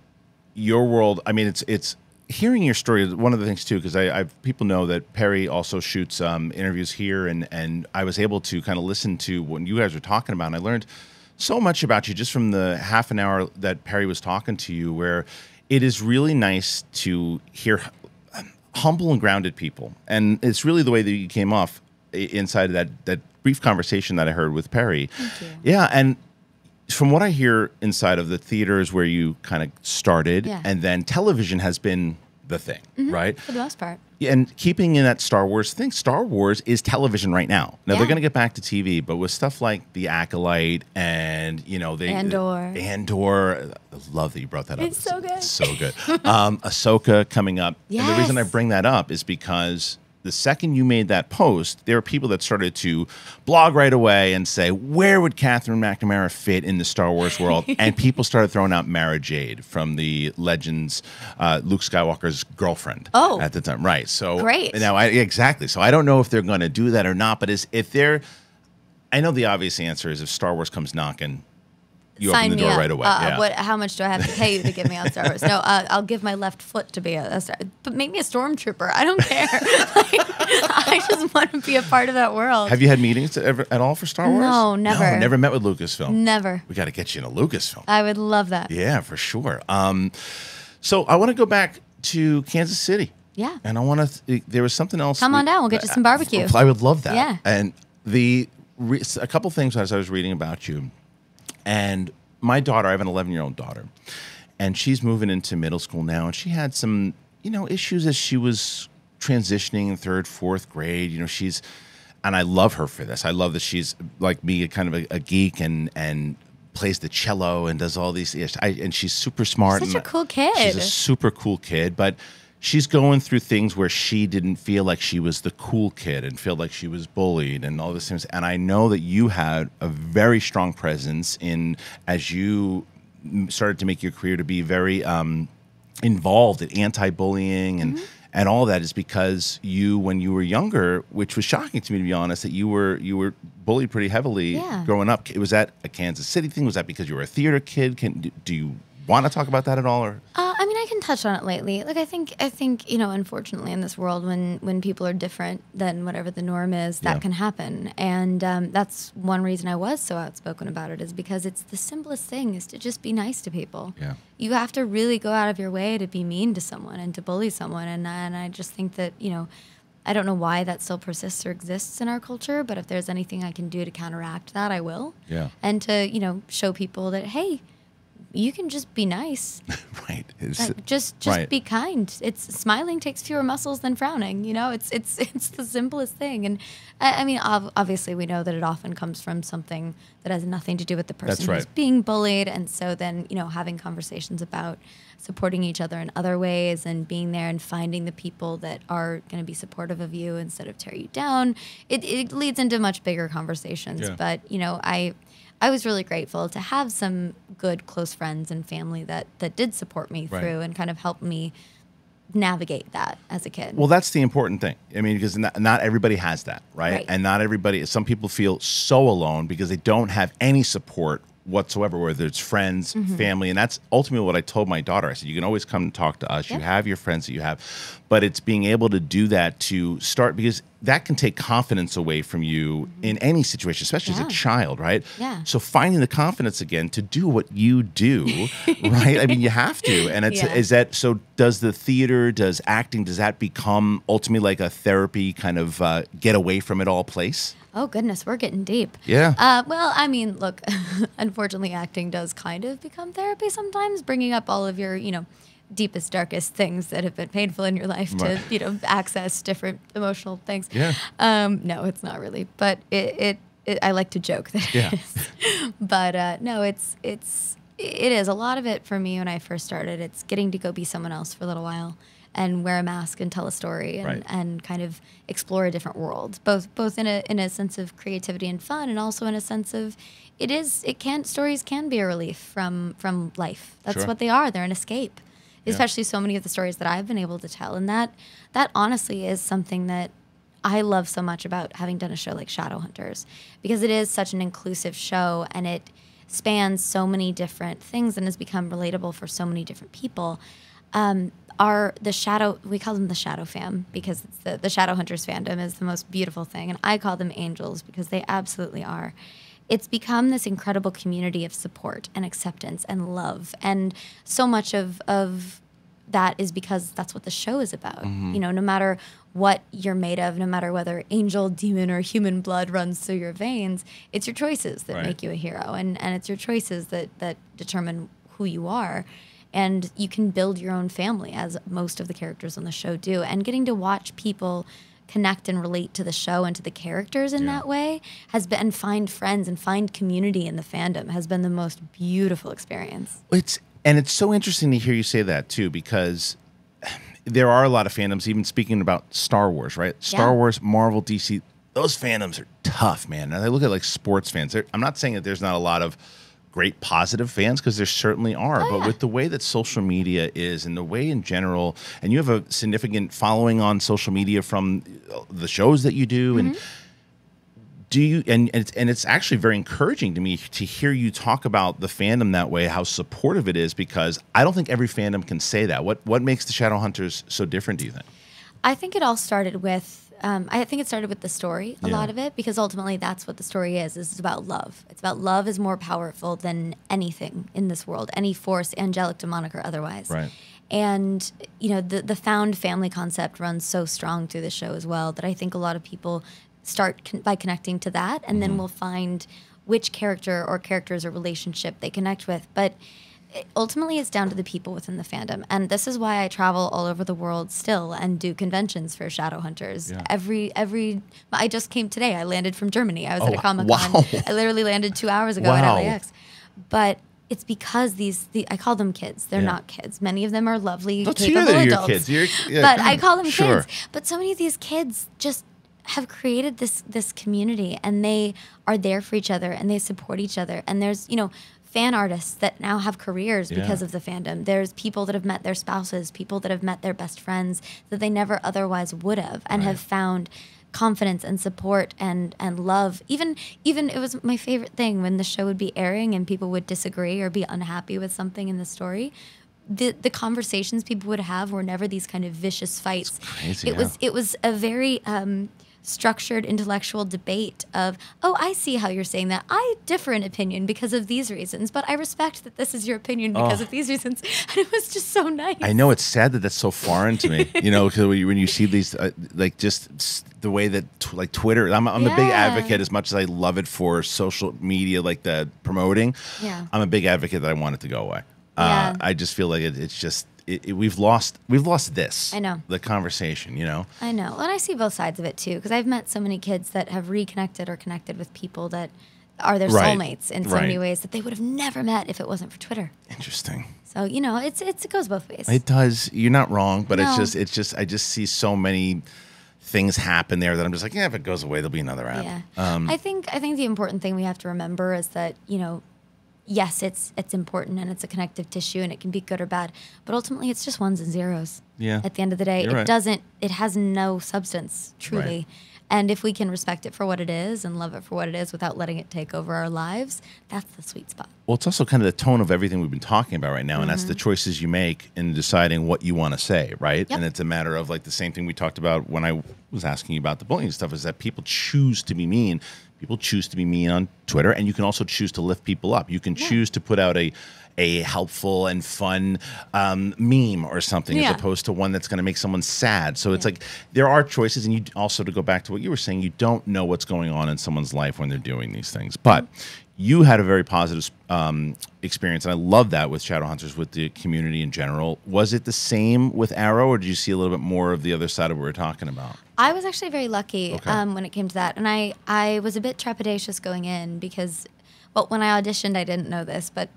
your world. I mean, it's it's. Hearing your story is one of the things too, because I, I people know that Perry also shoots um, interviews here, and and I was able to kind of listen to what you guys were talking about, and I learned so much about you just from the half an hour that Perry was talking to you. Where it is really nice to hear humble and grounded people, and it's really the way that you came off inside of that that brief conversation that I heard with Perry. Thank you. Yeah, and. From what I hear inside of the theaters where you kind of started, yeah. and then television has been the thing, mm-hmm. right? For the most part. And keeping in that Star Wars thing, Star Wars is television right now. Now, yeah. they're going to get back to T V, but with stuff like The Acolyte and, you know, they, Andor. Andor. I love that you brought that up. It's, it's so good. It's so good. um, Ahsoka coming up. Yes. And the reason I bring that up is because the second you made that post, there were people that started to blog right away and say, where would Katherine McNamara fit in the Star Wars world? And people started throwing out Mara Jade from the Legends, uh, Luke Skywalker's girlfriend oh, at the time. Right. So great. Now, I, exactly. So I don't know if they're going to do that or not, but is, if they're, I know the obvious answer is if Star Wars comes knocking, you Sign open the door up. right away. Uh, yeah. What? How much do I have to pay you to get me on Star Wars? No, uh, I'll give my left foot to be a, a Star, but make me a stormtrooper. I don't care. Like, I just want to be a part of that world. Have you had meetings to ever, at all for Star Wars? No, never. No, never met with Lucasfilm. Never. We got to get you in a Lucasfilm. I would love that. Yeah, for sure. Um, so I want to go back to Kansas City. Yeah. And I want to. Th there was something else. Come on down. We'll get you some barbecue. I, I would love that. Yeah. And the re a couple things as I was reading about you. And my daughter, I have an eleven-year-old daughter, and she's moving into middle school now. And she had some, you know, issues as she was transitioning in third, fourth grade. You know, she's, and I love her for this. I love that she's like me, kind of a, a geek, and and plays the cello and does all these. I, and she's super smart. Such a cool kid. She's a super cool kid, but she's going through things where she didn't feel like she was the cool kid and feel like she was bullied and all these things. And I know that you had a very strong presence in, as you started to make your career, to be very um, involved in anti-bullying and, mm-hmm. and all that is because you, when you were younger, which was shocking to me, to be honest, that you were, you were bullied pretty heavily yeah. growing up. Was that a Kansas City thing? Was that because you were a theater kid? Can, do you want to talk about that at all? Or? Uh, I mean, I can touch on it lately. Like, I think, I think you know, unfortunately in this world, when, when people are different than whatever the norm is, that yeah. can happen. And um, that's one reason I was so outspoken about it, is because it's the simplest thing is to just be nice to people. Yeah. You have to really go out of your way to be mean to someone and to bully someone. And, and I just think that, you know, I don't know why that still persists or exists in our culture, but if there's anything I can do to counteract that, I will. Yeah. And to, you know, show people that, hey, you can just be nice. Right. Like, just just right. be kind. It's smiling takes fewer muscles than frowning. You know, it's it's it's the simplest thing. And I, I mean, ob obviously we know that it often comes from something that has nothing to do with the person right. who's being bullied. And so then, you know, having conversations about supporting each other in other ways and being there and finding the people that are going to be supportive of you instead of tear you down. It, it leads into much bigger conversations. Yeah. But, you know, I... I was really grateful to have some good close friends and family that that did support me right. through and kind of helped me navigate that as a kid. Well, that's the important thing. I mean, because not, not everybody has that, right? right? And not everybody, some people feel so alone because they don't have any support whatsoever, whether it's friends, mm-hmm. family. And that's ultimately what I told my daughter. I said, you can always come and talk to us. Yeah. You have your friends that you have, but it's being able to do that to start, because that can take confidence away from you mm-hmm. in any situation, especially yeah. as a child, right? Yeah. So finding the confidence again to do what you do, right? I mean, you have to. And it's, yeah. is that, so does the theater, does acting, does that become ultimately like a therapy kind of uh, get away from it all place? Oh, goodness, we're getting deep. Yeah. Uh, well, I mean, look, unfortunately, acting does kind of become therapy sometimes, bringing up all of your, you know, deepest, darkest things that have been painful in your life right. to, you know, access different emotional things. Yeah. Um, no, it's not really. But it, it, it I like to joke that yeah. it is. But uh, no, it's, it's, it is. A lot of it for me when I first started, it's getting to go be someone else for a little while and wear a mask and tell a story and, right. and kind of explore a different world, both both in a in a sense of creativity and fun, and also in a sense of it is it can stories can be a relief from from life. That's sure. what they are. They're an escape. Yeah. Especially so many of the stories that I've been able to tell, and that that honestly is something that I love so much about having done a show like Shadowhunters, because it is such an inclusive show and it spans so many different things and has become relatable for so many different people. Um, Are the shadow, we call them the shadow fam because it's the, the Shadowhunters fandom is the most beautiful thing. And I call them angels because they absolutely are. It's become this incredible community of support and acceptance and love. And so much of, of that is because that's what the show is about. Mm-hmm. You know, no matter what you're made of, no matter whether angel, demon, or human blood runs through your veins, it's your choices that right. make you a hero. And, and it's your choices that, that determine who you are. And you can build your own family, as most of the characters on the show do. And getting to watch people connect and relate to the show and to the characters in yeah. that way has been, and find friends and find community in the fandom has been the most beautiful experience. It's, and it's so interesting to hear you say that too, because there are a lot of fandoms, even speaking about Star Wars, right? Star yeah. Wars, Marvel, D C, those fandoms are tough, man. Now, they look at like sports fans. I'm not saying that there's not a lot of great positive fans, because there certainly are. Oh, but yeah. with the way that social media is and the way in general, and you have a significant following on social media from the shows that you do, mm-hmm. and do you and and it's, and it's actually very encouraging to me to hear you talk about the fandom that way, how supportive it is, because I don't think every fandom can say that. What what makes the Shadowhunters so different, do you think? I think it all started with um, I think it started with the story, a yeah. lot of it, because ultimately that's what the story is. It's about love. It's about love is more powerful than anything in this world, any force, angelic, demonic, or otherwise. Right. And you know, the the found family concept runs so strong through the show as well that I think a lot of people start con by connecting to that, and mm-hmm. then we'll find which character or characters or relationship they connect with. But it ultimately it's down to the people within the fandom. And this is why I travel all over the world still and do conventions for Shadowhunters. Yeah. Every, every, I just came today. I landed from Germany. I was oh, at a Comic-Con. Wow. I literally landed two hours ago wow. at L A X. But it's because these, the, I call them kids. They're yeah. not kids. Many of them are lovely, Let's capable hear adults. Kids. You're, yeah, but I call them sure. kids. But so many of these kids just have created this this community, and they are there for each other, and they support each other. And there's, you know, fan artists that now have careers yeah. because of the fandom. There's people that have met their spouses, people that have met their best friends that they never otherwise would have, and right. have found confidence and support and and love. Even even it was my favorite thing when the show would be airing and people would disagree or be unhappy with something in the story. The, the conversations people would have were never these kind of vicious fights. It's crazy, it yeah. was it was a very um structured intellectual debate of, oh, I see how you're saying that. I differ in opinion because of these reasons, but I respect that this is your opinion because oh. of these reasons. And it was just so nice. I know, it's sad that that's so foreign to me, you know, because when you see these, uh, like just the way that tw like Twitter, I'm, I'm yeah. a big advocate, as much as I love it for social media, like the promoting, yeah. I'm a big advocate that I want it to go away. Uh, yeah. I just feel like it, it's just, It, it, we've lost we've lost this. I know. The conversation, you know. I know. And I see both sides of it too, because I've met so many kids that have reconnected or connected with people that are their right. soulmates in so right. many ways that they would have never met if it wasn't for Twitter. Interesting. So, you know, it's, it's it goes both ways. It does. You're not wrong, but no. it's just it's just I just see so many things happen there that I'm just like, yeah, if it goes away, there'll be another app. Yeah. Um, I think I think the important thing we have to remember is that, you know, yes, it's it's important, and it's a connective tissue, and it can be good or bad, but ultimately it's just ones and zeros. Yeah. At the end of the day, You're it right. doesn't it has no substance, truly. Right. And if we can respect it for what it is and love it for what it is without letting it take over our lives, that's the sweet spot. Well, it's also kind of the tone of everything we've been talking about right now, mm-hmm. and that's the choices you make in deciding what you want to say, right? Yep. And it's a matter of like the same thing we talked about when I was asking you about the bullying stuff, is that people choose to be mean. People choose to be mean on Twitter, and you can also choose to lift people up. You can yeah. choose to put out a a helpful and fun um, meme or something yeah. as opposed to one that's going to make someone sad. So yeah. it's like there are choices, and you also, to go back to what you were saying, you don't know what's going on in someone's life when they're doing these things. But mm-hmm. you had a very positive um, experience, and I love that with Shadowhunters, with the community in general. Was it the same with Arrow, or did you see a little bit more of the other side of what we were talking about? I was actually very lucky okay. um, when it came to that. And I, I was a bit trepidatious going in because, well, when I auditioned, I didn't know this. But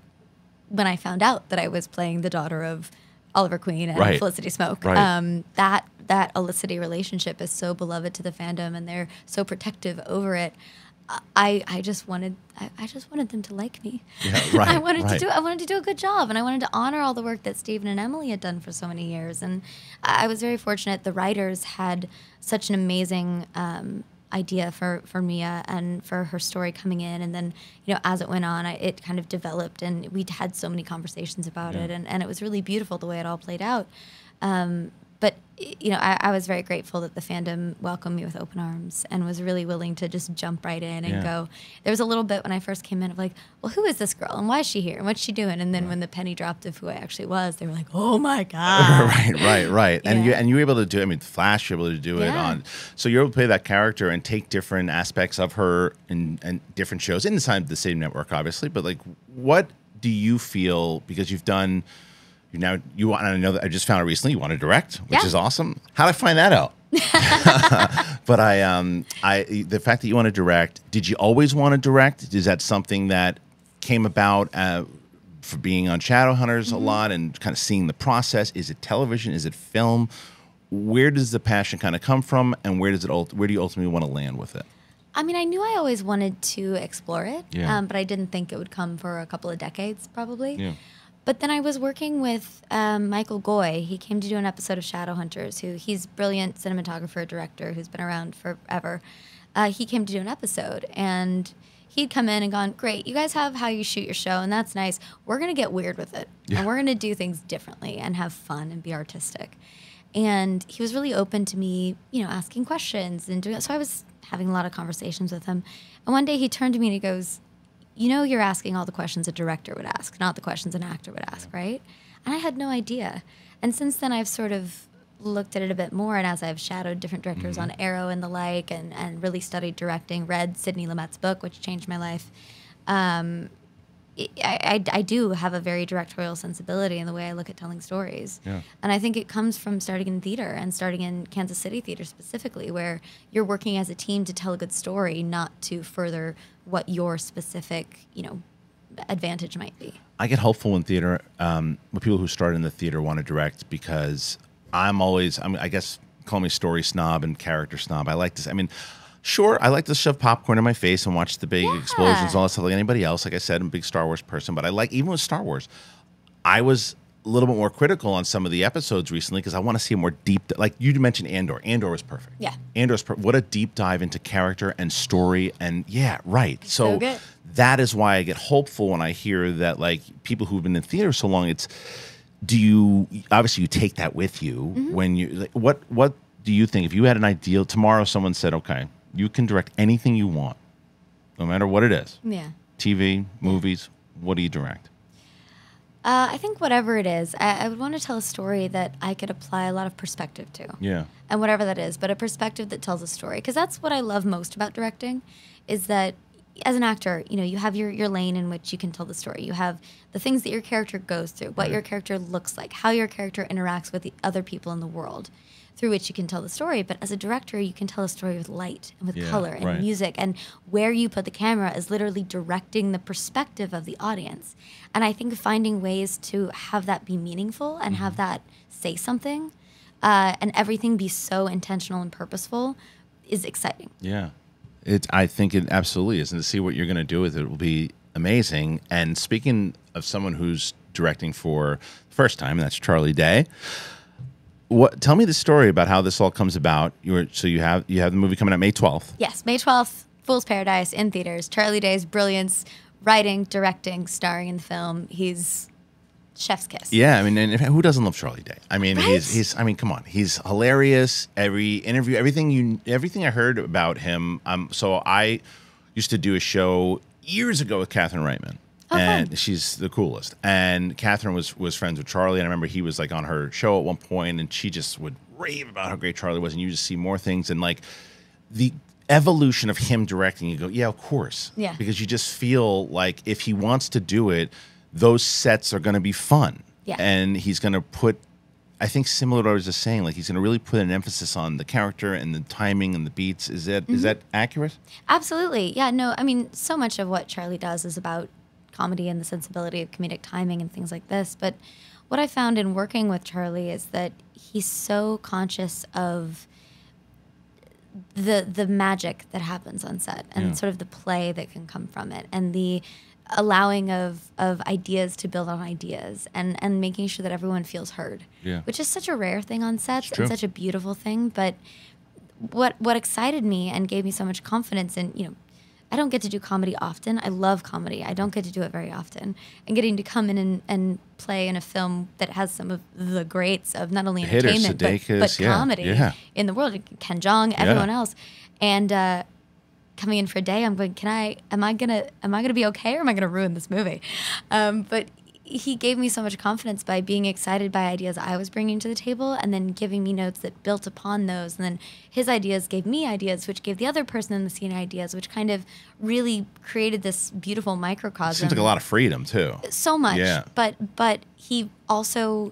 when I found out that I was playing the daughter of Oliver Queen and right. Felicity Smoak, right. um, that, that Felicity relationship is so beloved to the fandom, and they're so protective over it. I, I just wanted I, I just wanted them to like me. Yeah, right, I wanted right. to do I wanted to do a good job, and I wanted to honor all the work that Stephen and Emily had done for so many years. And I was very fortunate. The writers had such an amazing um, idea for for Mia and for her story coming in, and then, you know, as it went on, I, it kind of developed, and we'd had so many conversations about yeah. it, and and it was really beautiful the way it all played out. Um, But, you know, I, I was very grateful that the fandom welcomed me with open arms and was really willing to just jump right in and yeah. go. There was a little bit when I first came in of like, well, who is this girl and why is she here and what's she doing? And then right. when the penny dropped of who I actually was, they were like, oh, my God. right, right, right. Yeah. And, you, and you were able to do it. I mean, Flash, you were able to do yeah. it on. So you're able to play that character and take different aspects of her and, and different shows inside the same network, obviously. But, like, what do you feel, because you've done – You now you want. I know that I just found out recently you want to direct, which yeah. is awesome. How did I find that out? But I, um, I the fact that you want to direct. Did you always want to direct? Is that something that came about uh, for being on Shadowhunters mm-hmm. a lot and kind of seeing the process. Is it television? Is it film? Where does the passion kind of come from, and where does it where do you ultimately want to land with it? I mean, I knew I always wanted to explore it, yeah. um, but I didn't think it would come for a couple of decades, probably. Yeah. But then I was working with um, Michael Goy. He came to do an episode of Shadowhunters. Who he's brilliant cinematographer, director who's been around forever. Uh, he came to do an episode, and he'd come in and gone, great, you guys have how you shoot your show, and that's nice. We're going to get weird with it, yeah. and we're going to do things differently and have fun and be artistic. And he was really open to me, you know, asking questions and doing it. So I was having a lot of conversations with him. And one day he turned to me and he goes, you know, you're asking all the questions a director would ask, not the questions an actor would ask, right? And I had no idea. And since then I've sort of looked at it a bit more. And as I've shadowed different directors mm-hmm. on Arrow and the like, and, and really studied directing, read Sidney Lumet's book, which changed my life. Um, I, I, I do have a very directorial sensibility in the way I look at telling stories. Yeah. And I think it comes from starting in theater and starting in Kansas City theater specifically, where you're working as a team to tell a good story, not to further what your specific, you know, advantage might be. I get hopeful in theater um, with people who start in the theater want to direct, because I'm always, I'm, I guess, call me story snob and character snob. I like this. I mean, sure, I like to shove popcorn in my face and watch the big yeah. explosions and all that stuff like anybody else. Like I said, I'm a big Star Wars person, but I like, even with Star Wars, I was a little bit more critical on some of the episodes recently because I want to see a more deep, like you mentioned Andor. Andor was perfect. Yeah. Andor's per what a deep dive into character and story and yeah, right. So, so that is why I get hopeful when I hear that, like, people who've been in theater so long, it's, do you, obviously you take that with you mm-hmm. when you, like, what, what do you think, if you had an ideal, tomorrow someone said, okay, you can direct anything you want, no matter what it is. Yeah. T V, movies, what do you direct? Uh, I think whatever it is, I, I would want to tell a story that I could apply a lot of perspective to. Yeah. And whatever that is, but a perspective that tells a story. Because that's what I love most about directing, is that as an actor, you know, you have your, your lane in which you can tell the story. You have the things that your character goes through, what right. your character looks like, how your character interacts with the other people in the world, through which you can tell the story. But as a director, you can tell a story with light and with yeah, color and right. music, and where you put the camera is literally directing the perspective of the audience. And I think finding ways to have that be meaningful and mm-hmm. have that say something uh, and everything be so intentional and purposeful is exciting. Yeah, it, I think it absolutely is. And to see what you're going to do with it will be amazing. And speaking of someone who's directing for the first time, and that's Charlie Day, What, tell me the story about how this all comes about. You were, so you have you have the movie coming out May twelfth. Yes, May twelfth, Fool's Paradise in theaters. Charlie Day's brilliance, writing, directing, starring in the film. He's chef's kiss. Yeah, I mean, and who doesn't love Charlie Day? I mean, right? he's he's. I mean, come on, he's hilarious. Every interview, everything you, everything I heard about him. Um, so I used to do a show years ago with Katherine Reitman. Oh, and fun. She's the coolest. And Katherine was was friends with Charlie, and I remember he was like on her show at one point, and she just would rave about how great Charlie was, and you just see more things, and like the evolution of him directing, you go, yeah, of course. Yeah. Because you just feel like if he wants to do it, those sets are gonna be fun. Yeah. And he's gonna put, I think similar to what I was just saying, like he's going to really put an emphasis on the character and the timing and the beats. Is that mm-hmm. is that accurate? Absolutely. Yeah, no, I mean, so much of what Charlie does is about comedy and the sensibility of comedic timing and things like this. But what I found in working with Charlie is that he's so conscious of the the magic that happens on set and yeah. sort of the play that can come from it, and the allowing of of ideas to build on ideas, and and making sure that everyone feels heard, yeah. which is such a rare thing on sets and such a beautiful thing. But what what excited me and gave me so much confidence in, you know, I don't get to do comedy often. I love comedy. I don't get to do it very often. And getting to come in and, and play in a film that has some of the greats of not only entertainment, but, but yeah, comedy yeah. in the world, Ken Jeong, everyone yeah. else. And uh, coming in for a day, I'm going, can I, am I gonna, am I gonna be okay, or am I gonna ruin this movie? Um, but he gave me so much confidence by being excited by ideas I was bringing to the table, and then giving me notes that built upon those. And then his ideas gave me ideas, which gave the other person in the scene ideas, which kind of really created this beautiful microcosm. Seems like a lot of freedom too. So much. Yeah. But, but he also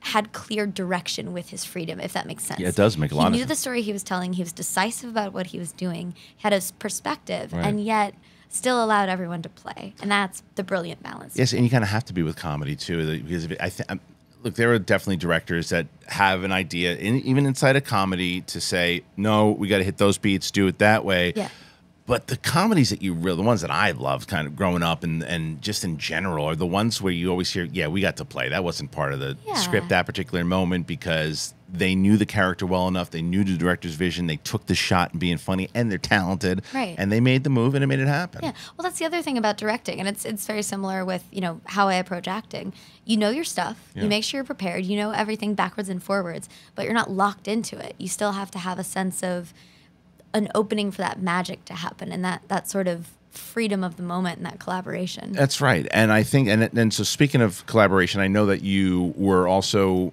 had clear direction with his freedom, if that makes sense. Yeah, it does make a lot of sense. He knew the story he was telling. He was decisive about what he was doing, had a perspective, right. and yet still allowed everyone to play, and that's the brilliant balance. Yes, and you kind of have to be with comedy too, because I think, look, there are definitely directors that have an idea, in, even inside a comedy, to say, no, we got to hit those beats, do it that way. Yeah. But the comedies that you really, the ones that I loved kind of growing up and, and just in general, are the ones where you always hear, yeah, we got to play. That wasn't part of the yeah. script that particular moment, because they knew the character well enough. They knew the director's vision. They took the shot and being funny, and they're talented. Right. And they made the move, and it made it happen. Yeah. Well, that's the other thing about directing, and it's it's very similar with, you know, how I approach acting. You know your stuff. Yeah. You make sure you're prepared. You know everything backwards and forwards, but you're not locked into it. You still have to have a sense of an opening for that magic to happen, and that that sort of freedom of the moment and that collaboration. That's right. And I think, and and so speaking of collaboration, I know that you were also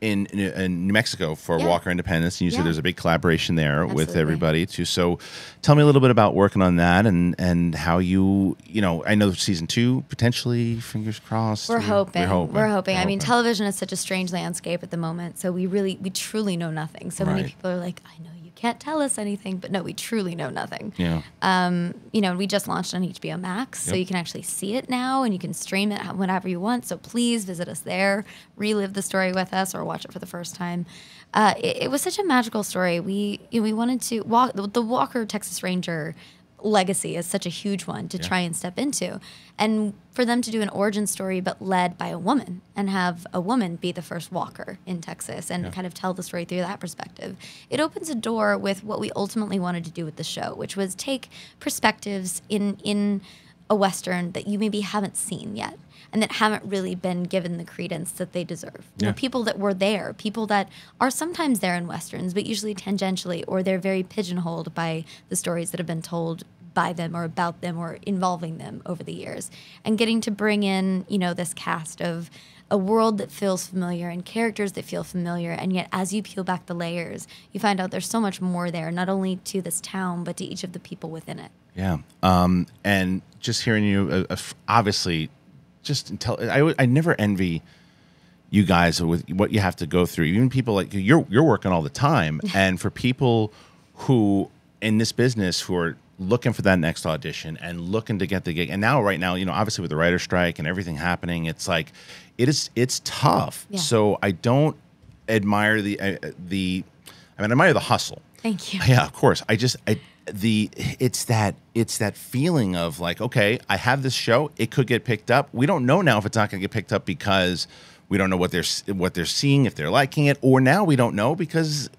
in in New Mexico for yeah. Walker Independence, and you yeah. said there's a big collaboration there Absolutely. With everybody too. So tell me a little bit about working on that, and and how you, you know, I know season two potentially, fingers crossed. We're, we're hoping. We're hoping. We're hoping. I mean, television is such a strange landscape at the moment, so we really we truly know nothing. So right. many people are like, I know you can't tell us anything, but no, we truly know nothing. Yeah. Um, you know, we just launched on H B O Max, yep. so you can actually see it now, and you can stream it whenever you want. So please visit us there, relive the story with us, or watch it for the first time. Uh, it, it was such a magical story. We you know, we wanted to walk the Walker Texas Ranger legacy is such a huge one to yeah. try and step into, and for them to do an origin story but led by a woman, and have a woman be the first Walker in Texas, and yeah. kind of tell the story through that perspective. It opens a door with what we ultimately wanted to do with the show, which was take perspectives in in a Western that you maybe haven't seen yet, and that haven't really been given the credence that they deserve. You yeah. know, people that were there, people that are sometimes there in Westerns, but usually tangentially, or they're very pigeonholed by the stories that have been told by them or about them or involving them over the years. And getting to bring in, you know, this cast of a world that feels familiar and characters that feel familiar, and yet as you peel back the layers, you find out there's so much more there, not only to this town, but to each of the people within it. Yeah, um, and just hearing you, uh, obviously, just tell, I, I never envy you guys with what you have to go through. Even people like you, you're, you're working all the time. And for people who in this business who are looking for that next audition and looking to get the gig, and now right now, you know, obviously with the writer's strike and everything happening, it's like, it is, it's tough. Yeah. So I don't admire the, uh, the, I mean, I admire the hustle. Thank you. Yeah, of course. I just, I, the it's that it's that feeling of like, okay, I have this show, it could get picked up. We don't know now if it's not going to get picked up, because we don't know what they're what they're seeing, if they're liking it, or now we don't know because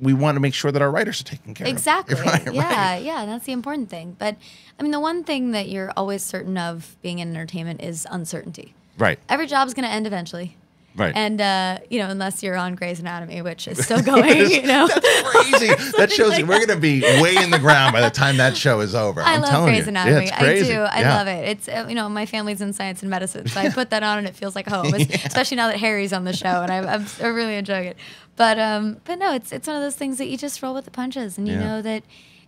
we want to make sure that our writers are taken care exactly. of. Exactly. Right, yeah, right. yeah, that's the important thing. But I mean, the one thing that you're always certain of being in entertainment is uncertainty. Right. Every job's going to end eventually. Right. And, uh, you know, unless you're on Grey's Anatomy, which is still going, is, you know. That's crazy. That shows like you, we're going to be way in the ground by the time that show is over. I I'm love telling Grey's you. Anatomy. Yeah, I do. I yeah. love it. It's, uh, you know, my family's in science and medicine, so I put that on and it feels like home, yeah. especially now that Harry's on the show, and I'm, I'm really enjoying it. But, um, but no, it's, it's one of those things that you just roll with the punches, and you yeah. know that,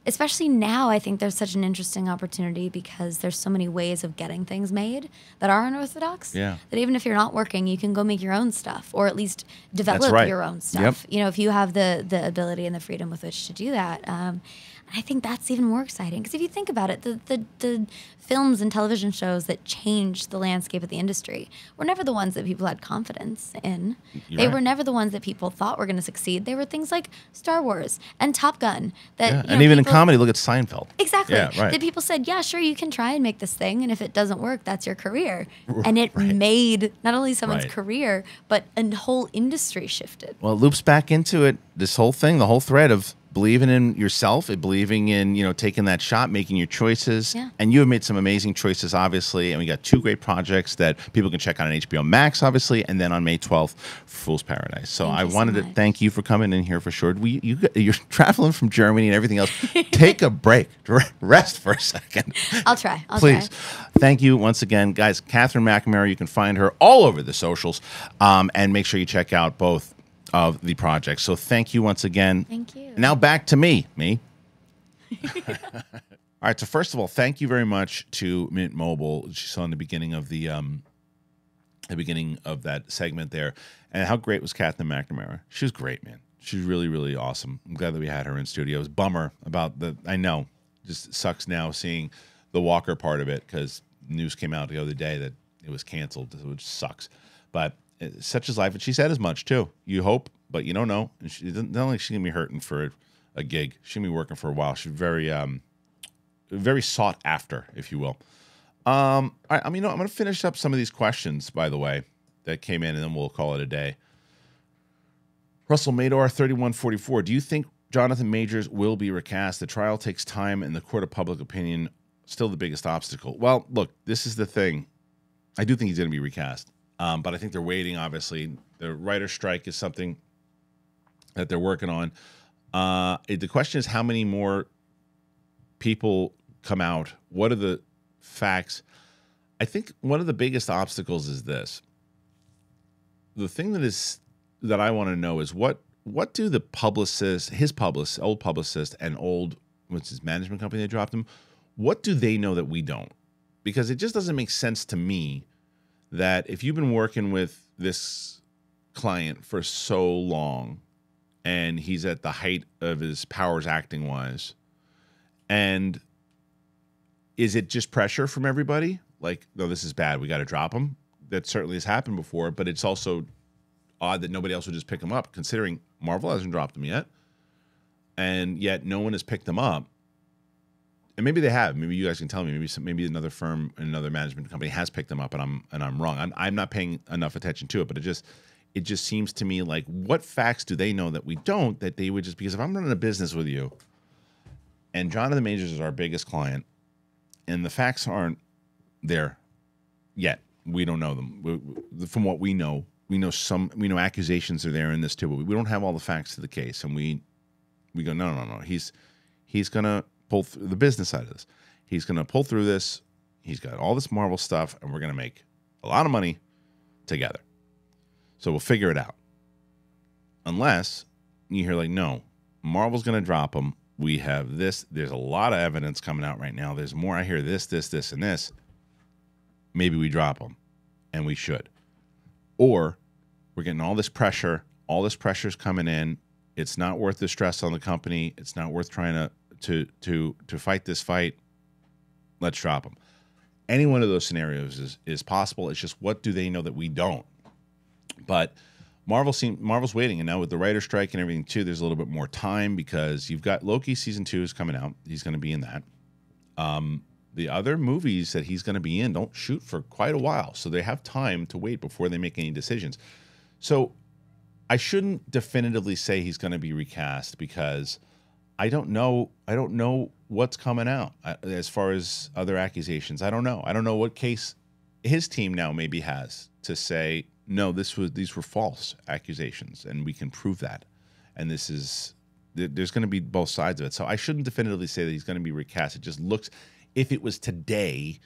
especially now, I think there's such an interesting opportunity because there's so many ways of getting things made that are unorthodox. Yeah. That even if you're not working, you can go make your own stuff, or at least develop right. your own stuff. Yep. You know, if you have the the ability and the freedom with which to do that. Um, I think that's even more exciting, because if you think about it, the, the, the films and television shows that changed the landscape of the industry were never the ones that people had confidence in. You're they right. were never the ones that people thought were going to succeed. They were things like Star Wars and Top Gun. That, yeah. you know, and even people, in comedy, look at Seinfeld. Exactly. Yeah, right. That people said, yeah, sure, you can try and make this thing, and if it doesn't work, that's your career. And it right. made not only someone's right. career, but a whole industry shifted. Well, it loops back into it, this whole thing, the whole thread of believing in yourself, believing in, you know, taking that shot, making your choices. Yeah. And you have made some amazing choices, obviously. And we got two great projects that people can check out on H B O Max, obviously. And then on May twelfth, Fool's Paradise. So I wanted so to thank you for coming in here for sure. We, you, you're traveling from Germany and everything else. Take a break. Rest for a second. I'll try. I'll Please. Try. Thank you once again. Guys, Katherine McNamara, you can find her all over the socials. Um, and make sure you check out both of the project. So thank you once again. Thank you. Now back to me. Me. All right. So first of all, thank you very much to Mint Mobile. You saw in the beginning of the um, the beginning of that segment there, and how great was Katherine McNamara? She was great, man. She's really, really awesome. I'm glad that we had her in studio. It was a bummer about the. I know, just sucks now seeing the Walker part of it, because news came out the other day that it was canceled, which sucks. But such is life, and she said as much too. You hope, but you don't know. And she doesn't not only she's gonna be hurting for a gig, she's gonna be working for a while. She's very, um, very sought after, if you will. Um, all right, I mean, you know, I'm gonna finish up some of these questions, by the way, that came in, and then we'll call it a day. Russell Mador, thirty-one forty-four. Do you think Jonathan Majors will be recast? The trial takes time, and the court of public opinion still the biggest obstacle. Well, look, this is the thing. I do think he's gonna be recast. Um, but I think they're waiting, obviously. The writer's strike is something that they're working on. Uh, it, the question is how many more people come out? What are the facts? I think one of the biggest obstacles is this. The thing that is that I want to know is what what do the publicist, his publicist, old publicist, and old, what's his management company that dropped him, what do they know that we don't? Because it just doesn't make sense to me that if you've been working with this client for so long and he's at the height of his powers acting wise, and is it just pressure from everybody? Like, no, this is bad, we got to drop him. That certainly has happened before, but it's also odd that nobody else would just pick him up, considering Marvel hasn't dropped him yet. And yet no one has picked him up. And maybe they have. Maybe you guys can tell me. Maybe some, maybe another firm, another management company has picked them up, and I'm and I'm wrong. I'm I'm not paying enough attention to it, but it just it just seems to me like, what facts do they know that we don't, that they would just, because if I'm running a business with you, and Jonathan Majors is our biggest client, and the facts aren't there yet, we don't know them. We, from what we know, we know some we know accusations are there in this too, but we don't have all the facts to the case, and we we go no no no he's he's gonna pull through the business side of this. He's going to pull through this. He's got all this Marvel stuff, and we're going to make a lot of money together. So we'll figure it out. Unless you hear like, no, Marvel's going to drop him. We have this. There's a lot of evidence coming out right now. There's more. I hear this, this, this, and this. Maybe we drop him, and we should. Or we're getting all this pressure. All this pressure's coming in. It's not worth the stress on the company. It's not worth trying to to to to fight this fight. Let's drop them. Any one of those scenarios is is possible. It's just, what do they know that we don't? But Marvel seem, Marvel's waiting, and now with the writer strike and everything too, there's a little bit more time, because you've got Loki season two is coming out. He's going to be in that. Um, the other movies that he's going to be in don't shoot for quite a while, so they have time to wait before they make any decisions. So I shouldn't definitively say he's going to be recast, because I don't know. I don't know what's coming out as far as other accusations. I don't know. I don't know what case his team now maybe has to say, no, this was these were false accusations, and we can prove that. And this is there's going to be both sides of it. So I shouldn't definitively say that he's going to be recast. It just looks, if it was today,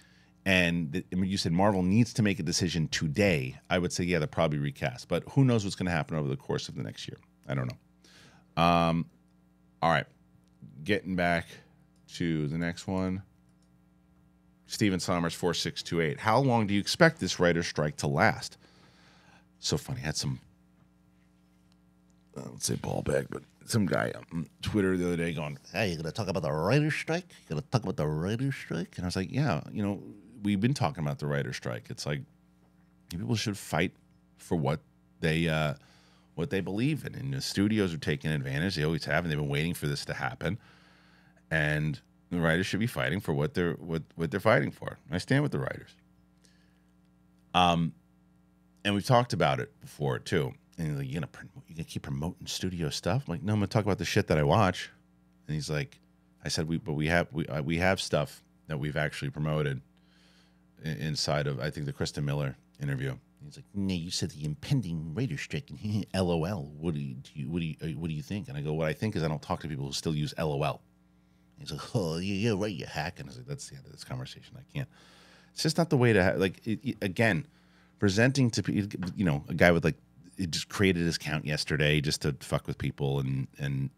and you said Marvel needs to make a decision today, I would say yeah, they'll probably recast. But who knows what's going to happen over the course of the next year? I don't know. Um, all right. Getting back to the next one. Steven Sommers, four six two eight. How long do you expect this writer's strike to last? So funny. I had some, I don't say ball bag, but some guy on Twitter the other day going, hey, you're going to talk about the writer's strike? You're going to talk about the writer's strike? And I was like, yeah, you know, we've been talking about the writer's strike. It's like, people should fight for what they, uh, what they believe in, and the studios are taking advantage. They always have, and they've been waiting for this to happen. And the writers should be fighting for what they're what what they're fighting for. I stand with the writers. Um, and we've talked about it before too. And you're like, you're gonna you're gonna keep promoting studio stuff. I'm like, no, I'm gonna talk about the shit that I watch. And he's like, I said, we but we have we uh, we have stuff that we've actually promoted inside of, I think, the Kristen Miller interview. He's like, no, you said the impending writer's strike. LOL. What do you, do you what do you what do you think? And I go, what I think is I don't talk to people who still use LOL. He's like, oh yeah, yeah, right, you hack. And I was like, that's the end of this conversation. I can't. It's just not the way to ha like it, it, again, presenting to people. You know, a guy with like, it just created his account yesterday just to fuck with people and and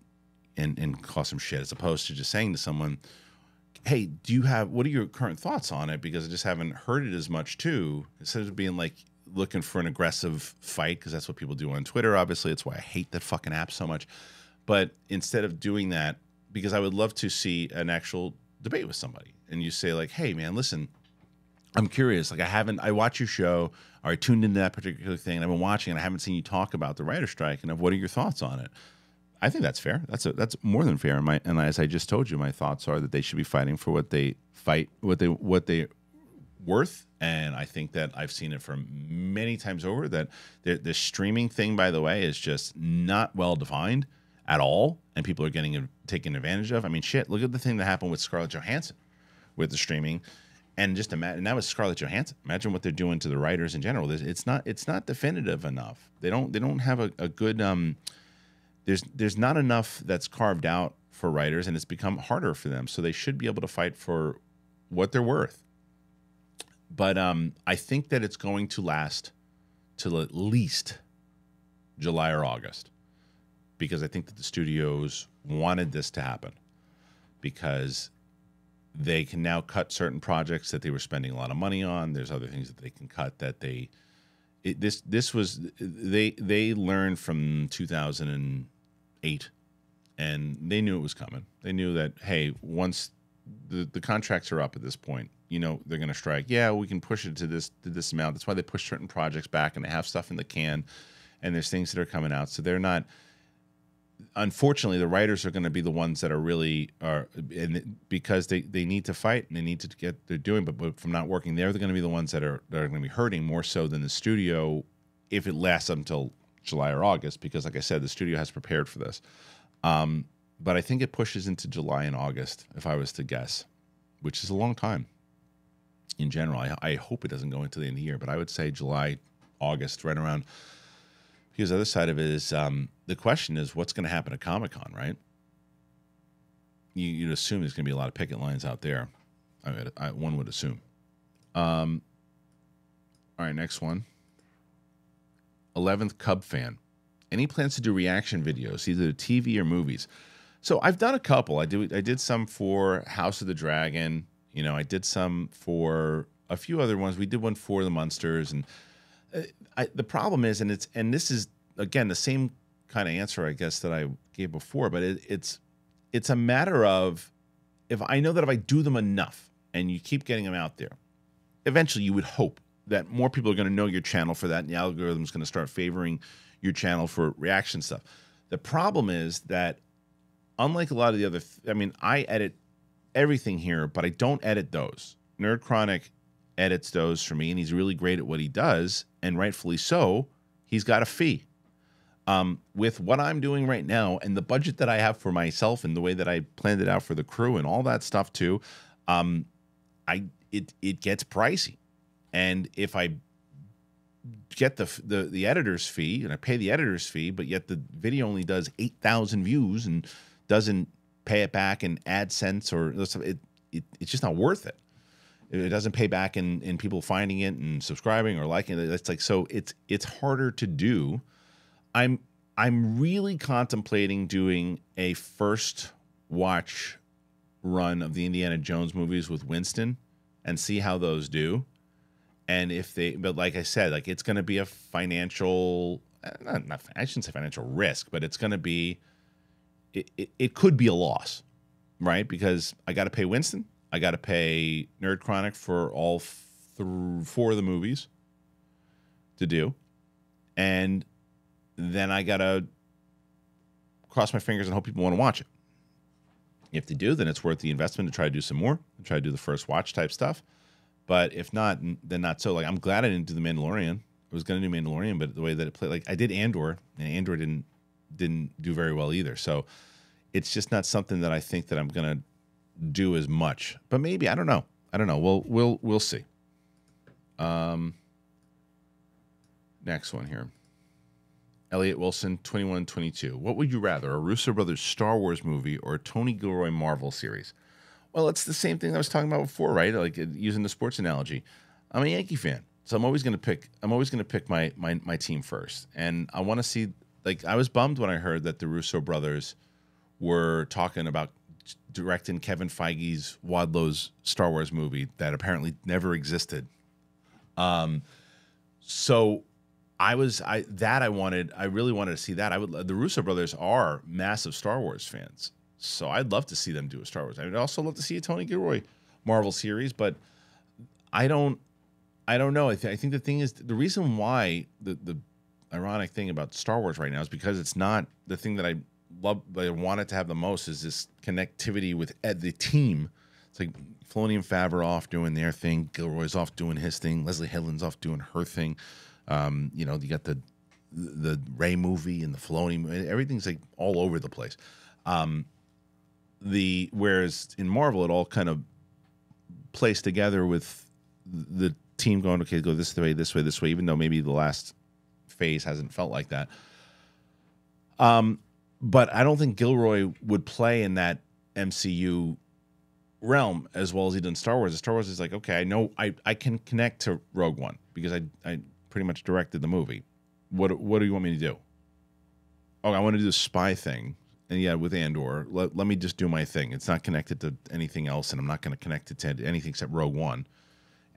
and and cause some shit, as opposed to just saying to someone, hey, do you have what are your current thoughts on it? Because I just haven't heard it as much too. Instead of being like, looking for an aggressive fight, because that's what people do on Twitter. Obviously, it's why I hate that fucking app so much. But instead of doing that, because I would love to see an actual debate with somebody, and you say like, hey man, listen, I'm curious. Like I haven't, I watch your show, or I tuned into that particular thing, and I've been watching, and I haven't seen you talk about the writer strike. And of what are your thoughts on it? I think that's fair. That's a, that's more than fair. And, my, and as I just told you, my thoughts are that they should be fighting for what they fight, what they what they worth. And I think that I've seen it from many times over that the, the streaming thing, by the way, is just not well defined at all, and people are getting taken advantage of. I mean, shit, look at the thing that happened with Scarlett Johansson with the streaming. And just imagine, and that was Scarlett Johansson. Imagine what they're doing to the writers in general. It's not, it's not definitive enough. They don't, they don't have a, a good. Um, there's, there's not enough that's carved out for writers, and it's become harder for them. So they should be able to fight for what they're worth. But um, I think that it's going to last till at least July or August, because I think that the studios wanted this to happen, because they can now cut certain projects that they were spending a lot of money on. There's other things that they can cut that they it, this this was they they learned from two thousand eight, and they knew it was coming. They knew that, hey, once the the contracts are up at this point, you know, they're going to strike. Yeah, we can push it to this to this amount. That's why they push certain projects back, and they have stuff in the can, and there's things that are coming out. So they're not. Unfortunately, the writers are going to be the ones that are really are, and because they they need to fight and they need to get they're doing, but, but from not working there, they're going to be the ones that are that are going to be hurting more so than the studio if it lasts until July or August. Because, like I said, the studio has prepared for this, um, but I think it pushes into July and August, if I was to guess, which is a long time. In general, I, I hope it doesn't go into the end of the year, but I would say July, August, right around. Because the other side of it is, um, the question is, what's going to happen at Comic-Con, right? You, you'd assume there's going to be a lot of picket lines out there. I mean, I, one would assume. Um, all right, next one. eleventh Cub fan. Any plans to do reaction videos, either to T V or movies? So I've done a couple. I do. I did some for House of the Dragon. You know, I did some for a few other ones. We did one for the Munsters and. I, the problem is, and it's, and this is again the same kind of answer I guess that I gave before, but it, it's it's a matter of, if I know that if I do them enough and you keep getting them out there, eventually you would hope that more people are going to know your channel for that, and the algorithm is going to start favoring your channel for reaction stuff. The problem is that, unlike a lot of the other, th I mean, I edit everything here, but I don't edit those. Nerd Chronic edits those for me, and he's really great at what he does, and rightfully so. He's got a fee. Um, with what I'm doing right now and the budget that I have for myself and the way that I planned it out for the crew and all that stuff too, um, I it it gets pricey. And if I get the the the editor's fee and I pay the editor's fee, but yet the video only does eight thousand views and doesn't pay it back in AdSense or it, it it's just not worth it. It doesn't pay back in, in people finding it and subscribing or liking it. That's like, so it's it's harder to do. I'm I'm really contemplating doing a first watch run of the Indiana Jones movies with Winston and see how those do. And if they, but like I said, like it's going to be a financial, not, not I shouldn't say financial risk, but it's going to be, it, it, it could be a loss, right? Because I got to pay Winston. I got to pay Nerd Chronic for all four of the movies to do. And then I got to cross my fingers and hope people want to watch it. If they do, then it's worth the investment to try to do some more and try to do the first watch type stuff. But if not, then not so. Like, I'm glad I didn't do The Mandalorian. I was going to do Mandalorian, but the way that it played, like I did Andor, and Andor didn't, didn't do very well either. So it's just not something that I think that I'm going to do as much, but maybe, I don't know. I don't know. We'll we'll we'll see. Um, next one here. Elliot Wilson, twenty-one twenty-two. What would you rather, a Russo Brothers Star Wars movie or a Tony Gilroy Marvel series? Well, it's the same thing I was talking about before, right? Like, using the sports analogy, I'm a Yankee fan, so I'm always going to pick. I'm always going to pick my my my team first, and I want to see. Like, I was bummed when I heard that the Russo brothers were talking about directing Kevin Feige's Wadlow's Star Wars movie that apparently never existed. Um, so I was I that I wanted I really wanted to see that. I would the Russo brothers are massive Star Wars fans, so I'd love to see them do a Star Wars. I would also love to see a Tony Gilroy Marvel series, but I don't, I don't know. I, th I think the thing is, the reason why the the ironic thing about Star Wars right now is because it's not the thing that I love, that I wanted to have the most, is this connectivity with Ed, the team. It's like Filoni and Favreau off doing their thing, Gilroy's off doing his thing, Leslie Headland's off doing her thing. Um, you know, you got the the Rey movie and the Filoni movie. Everything's like all over the place. Um, the whereas in Marvel, it all kind of plays together with the team going, okay, go this way, this way, this way, even though maybe the last phase hasn't felt like that. Um, but I don't think Gilroy would play in that M C U realm as well as he did in Star Wars. Star Wars is like, okay, I know I, I can connect to Rogue One because I, I pretty much directed the movie. What, what do you want me to do? Oh, I want to do the spy thing. And yeah, with Andor, let, let me just do my thing. It's not connected to anything else, and I'm not going to connect it to anything except Rogue One.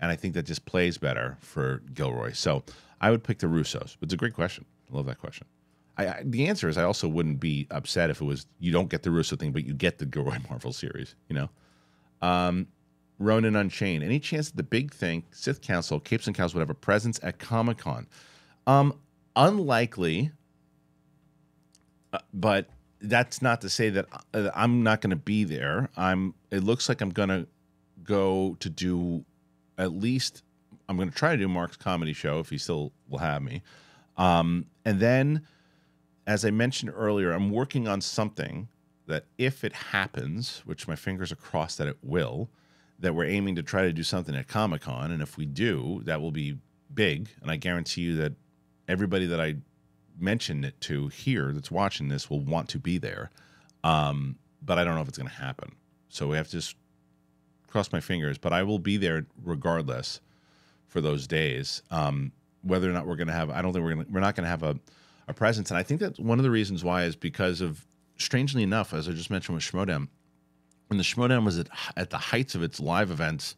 And I think that just plays better for Gilroy. So I would pick the Russos. But it's a great question. I love that question. I, I, the answer is I also wouldn't be upset if it was you don't get the Russo thing, but you get the Gilroy Marvel series, you know? Um, Ronin Unchained. Any chance that the Big Thing, Sith Council, Capes and Cows would have a presence at Comic-Con? Um, unlikely, uh, but that's not to say that uh, I'm not going to be there. I'm. It looks like I'm going to go to do... At least I'm going to try to do Mark's comedy show if he still will have me. Um, and then, as I mentioned earlier, I'm working on something that if it happens, which my fingers are crossed that it will, that we're aiming to try to do something at Comic-Con. And if we do, that will be big. And I guarantee you that everybody that I mentioned it to here that's watching this will want to be there. Um, but I don't know if it's going to happen. So we have to just... cross my fingers, but I will be there regardless for those days. Um, whether or not we're going to have, I don't think we're going to, we're not going to have a, a presence. And I think that one of the reasons why is because of, strangely enough, as I just mentioned with Schmoedown, when the Schmoedown was at, at the heights of its live events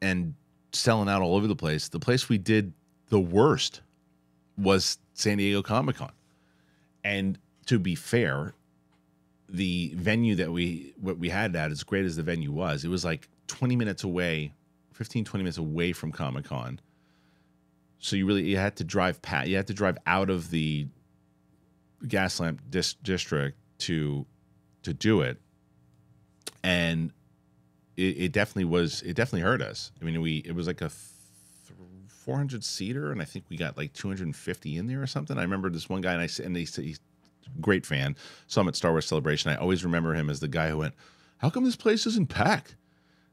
and selling out all over the place, the place we did the worst was San Diego Comic-Con. And to be fair, the venue that we what we had at, as great as the venue was, it was like twenty minutes away, fifteen, twenty minutes away from Comic-Con. So you really you had to drive pat you had to drive out of the Gaslamp dis district to to do it. And it, it definitely was it definitely hurt us. I mean, we it was like a four hundred seater, and I think we got like two hundred fifty in there or something. I remember this one guy, and I and they said, great fan, saw him at Star Wars Celebration. I always remember him as the guy who went, how come this place isn't packed?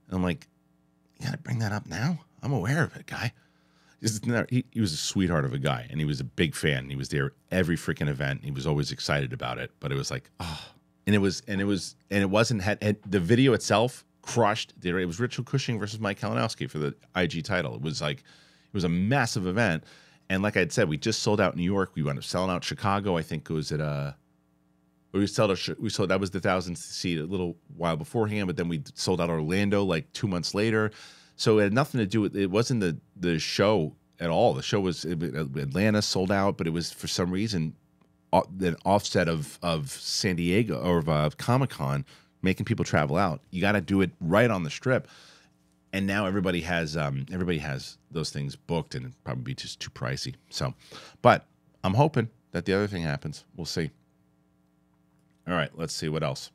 And I'm like, you gotta bring that up now? I'm aware of it, guy. He, he was a sweetheart of a guy, and he was a big fan. He was there every freaking event. He was always excited about it, but it was like, oh. And it was, and it was, and it wasn't, had, had the video itself crushed. It was Richard Cushing versus Mike Kalinowski for the I G title. It was like, it was a massive event. And like I had said, we just sold out New York. We wound up selling out Chicago. I think it was at a, we sold out, we sold, that was the thousandth seat a little while beforehand, but then we sold out Orlando like two months later. So it had nothing to do with, it wasn't the, the show at all. The show was, it, Atlanta sold out, but it was for some reason an offset of, of San Diego or of uh, Comic-Con, making people travel out. You got to do it right on the strip. And now everybody has um, everybody has those things booked, and it'd probably be just too pricey. So, but I'm hoping that the other thing happens. We'll see. All right, let's see what else.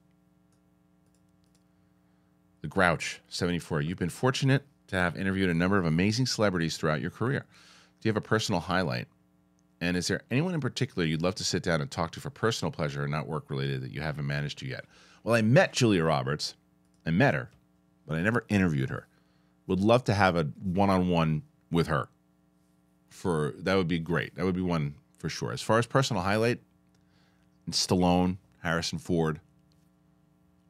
The Grouch seventy-four. You've been fortunate to have interviewed a number of amazing celebrities throughout your career. Do you have a personal highlight? And is there anyone in particular you'd love to sit down and talk to for personal pleasure and not work related that you haven't managed to yet? Well, I met Julia Roberts. I met her, but I never interviewed her. Would love to have a one-on-one with her. For that would be great. That would be one for sure. As far as personal highlight, Stallone, Harrison Ford,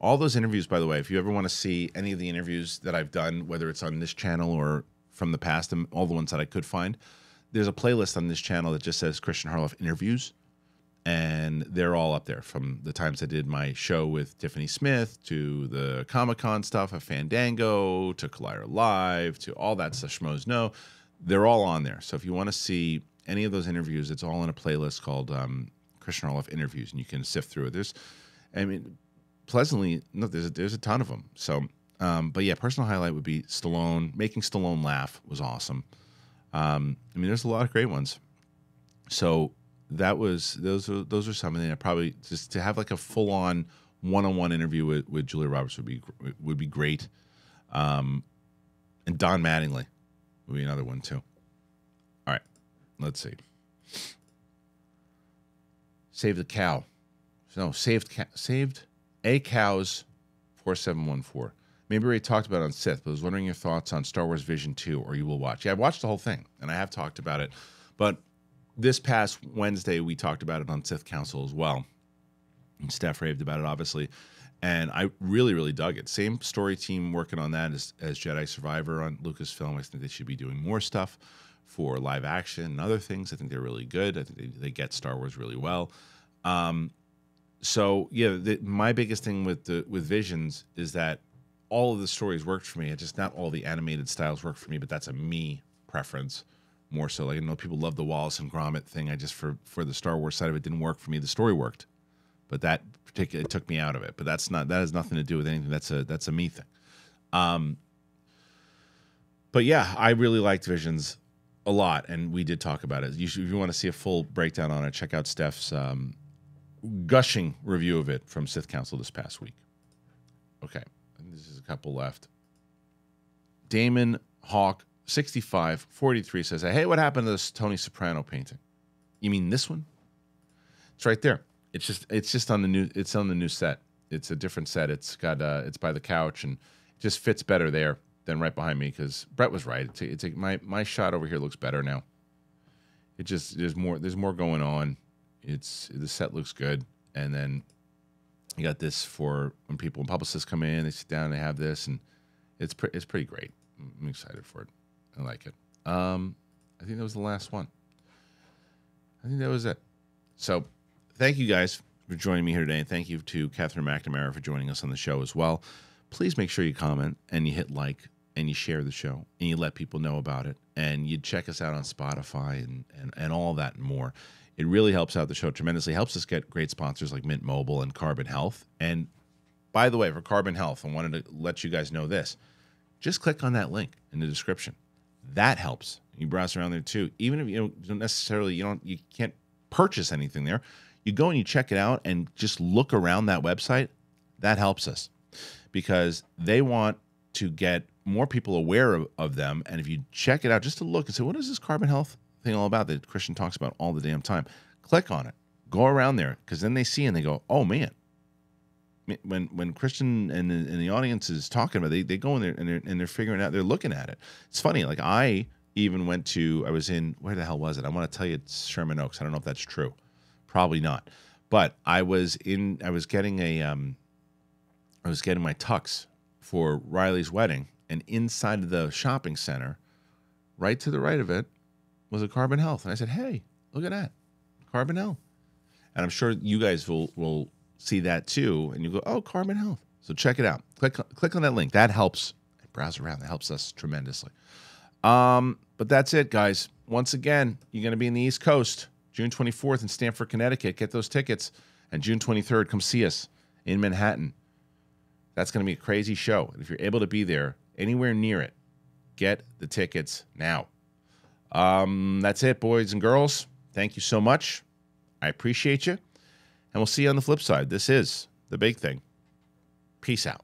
all those interviews. By the way, if you ever want to see any of the interviews that I've done, whether it's on this channel or from the past, all the ones that I could find, there's a playlist on this channel that just says Kristian Harloff interviews, and they're all up there. From the times I did my show with Tiffany Smith, to the Comic-Con stuff of Fandango, to Collider Live, to all that stuff, Schmoes Know, they're all on there. So if you want to see any of those interviews, it's all in a playlist called um, Kristian Harloff Interviews, and you can sift through it. There's, I mean, pleasantly, no, there's a, there's a ton of them. So Um, but yeah, personal highlight would be Stallone. Making Stallone laugh was awesome. Um, I mean, there's a lot of great ones. So that was those. Are, those are something I probably just to have like a full on one on one interview with, with Julia Roberts would be would be great. Um, and Don Mattingly would be another one too. All right, let's see. Save the cow. No, saved ca saved a cow's four seven one four. Maybe we talked about it on Sith, but I was wondering your thoughts on Star Wars Vision two, or You Will Watch. Yeah, I watched the whole thing, and I have talked about it. But this past Wednesday, we talked about it on Sith Council as well. And Steph raved about it, obviously. And I really, really dug it. Same story team working on that as, as Jedi Survivor on Lucasfilm. I think they should be doing more stuff for live action and other things. I think they're really good. I think they, they get Star Wars really well. Um, so, yeah, the, my biggest thing with, the, with Visions is that all of the stories worked for me. It's just not all the animated styles work for me, but that's a me preference more so. Like, I know people love the Wallace and Gromit thing. I just, for, for the Star Wars side of it, didn't work for me. The story worked, but that particular, it took me out of it. But that's not, that has nothing to do with anything. That's a, that's a me thing. Um, but yeah, I really liked Visions a lot, and we did talk about it. You should, if you want to see a full breakdown on it, check out Steph's um, gushing review of it from Sith Council this past week. Okay. This is a couple left. Damon Hawk sixty-five forty-three says, "Hey, what happened to this Tony Soprano painting?" You mean this one? It's right there. It's just it's just on the new it's on the new set. It's a different set. It's got uh, it's by the couch, and it just fits better there than right behind me because Brett was right. It's a, it's a, my my shot over here looks better now. It just there's more there's more going on. It's the set looks good, and then. You got this for when people and publicists come in, they sit down and they have this, and it's, pre it's pretty great. I'm excited for it. I like it. Um, I think that was the last one. I think that was it. So thank you guys for joining me here today, and thank you to Katherine McNamara for joining us on the show as well. Please make sure you comment and you hit like and you share the show and you let people know about it and you check us out on Spotify and, and, and all that and more. It really helps out the show tremendously. Helps us get great sponsors like Mint Mobile and Carbon Health. And by the way, for Carbon Health, I wanted to let you guys know this. Just click on that link in the description. That helps. You browse around there too. Even if you don't necessarily, you don't, you can't purchase anything there. You go and you check it out and just look around that website. That helps us because they want to get more people aware of, of them. And if you check it out, just to look and say, what is this Carbon Health thing all about that Kristian talks about all the damn time? Click on it. Go around there, because then they see and they go, oh, man. When when Kristian and the, and the audience is talking about it, they, they go in there and they're, and they're figuring out, they're looking at it. It's funny. Like, I even went to, I was in, where the hell was it? I want to tell you it's Sherman Oaks. I don't know if that's true. Probably not. But I was in, I was getting a, um, I was getting my tux for Riley's wedding, and inside of the shopping center, right to the right of it, was a Carbon Health. And I said, hey, look at that, Carbon Health. And I'm sure you guys will, will see that too. And you go, oh, Carbon Health. So check it out. Click, click on that link. That helps. I browse around. That helps us tremendously. Um, but that's it, guys. Once again, you're going to be in the East Coast, June twenty-fourth in Stamford, Connecticut. Get those tickets. And June twenty-third, come see us in Manhattan. That's going to be a crazy show. And if you're able to be there, anywhere near it, get the tickets now. Um, that's it, boys and girls. Thank you so much. I appreciate you. And we'll see you on the flip side. This is The Big Thing. Peace out.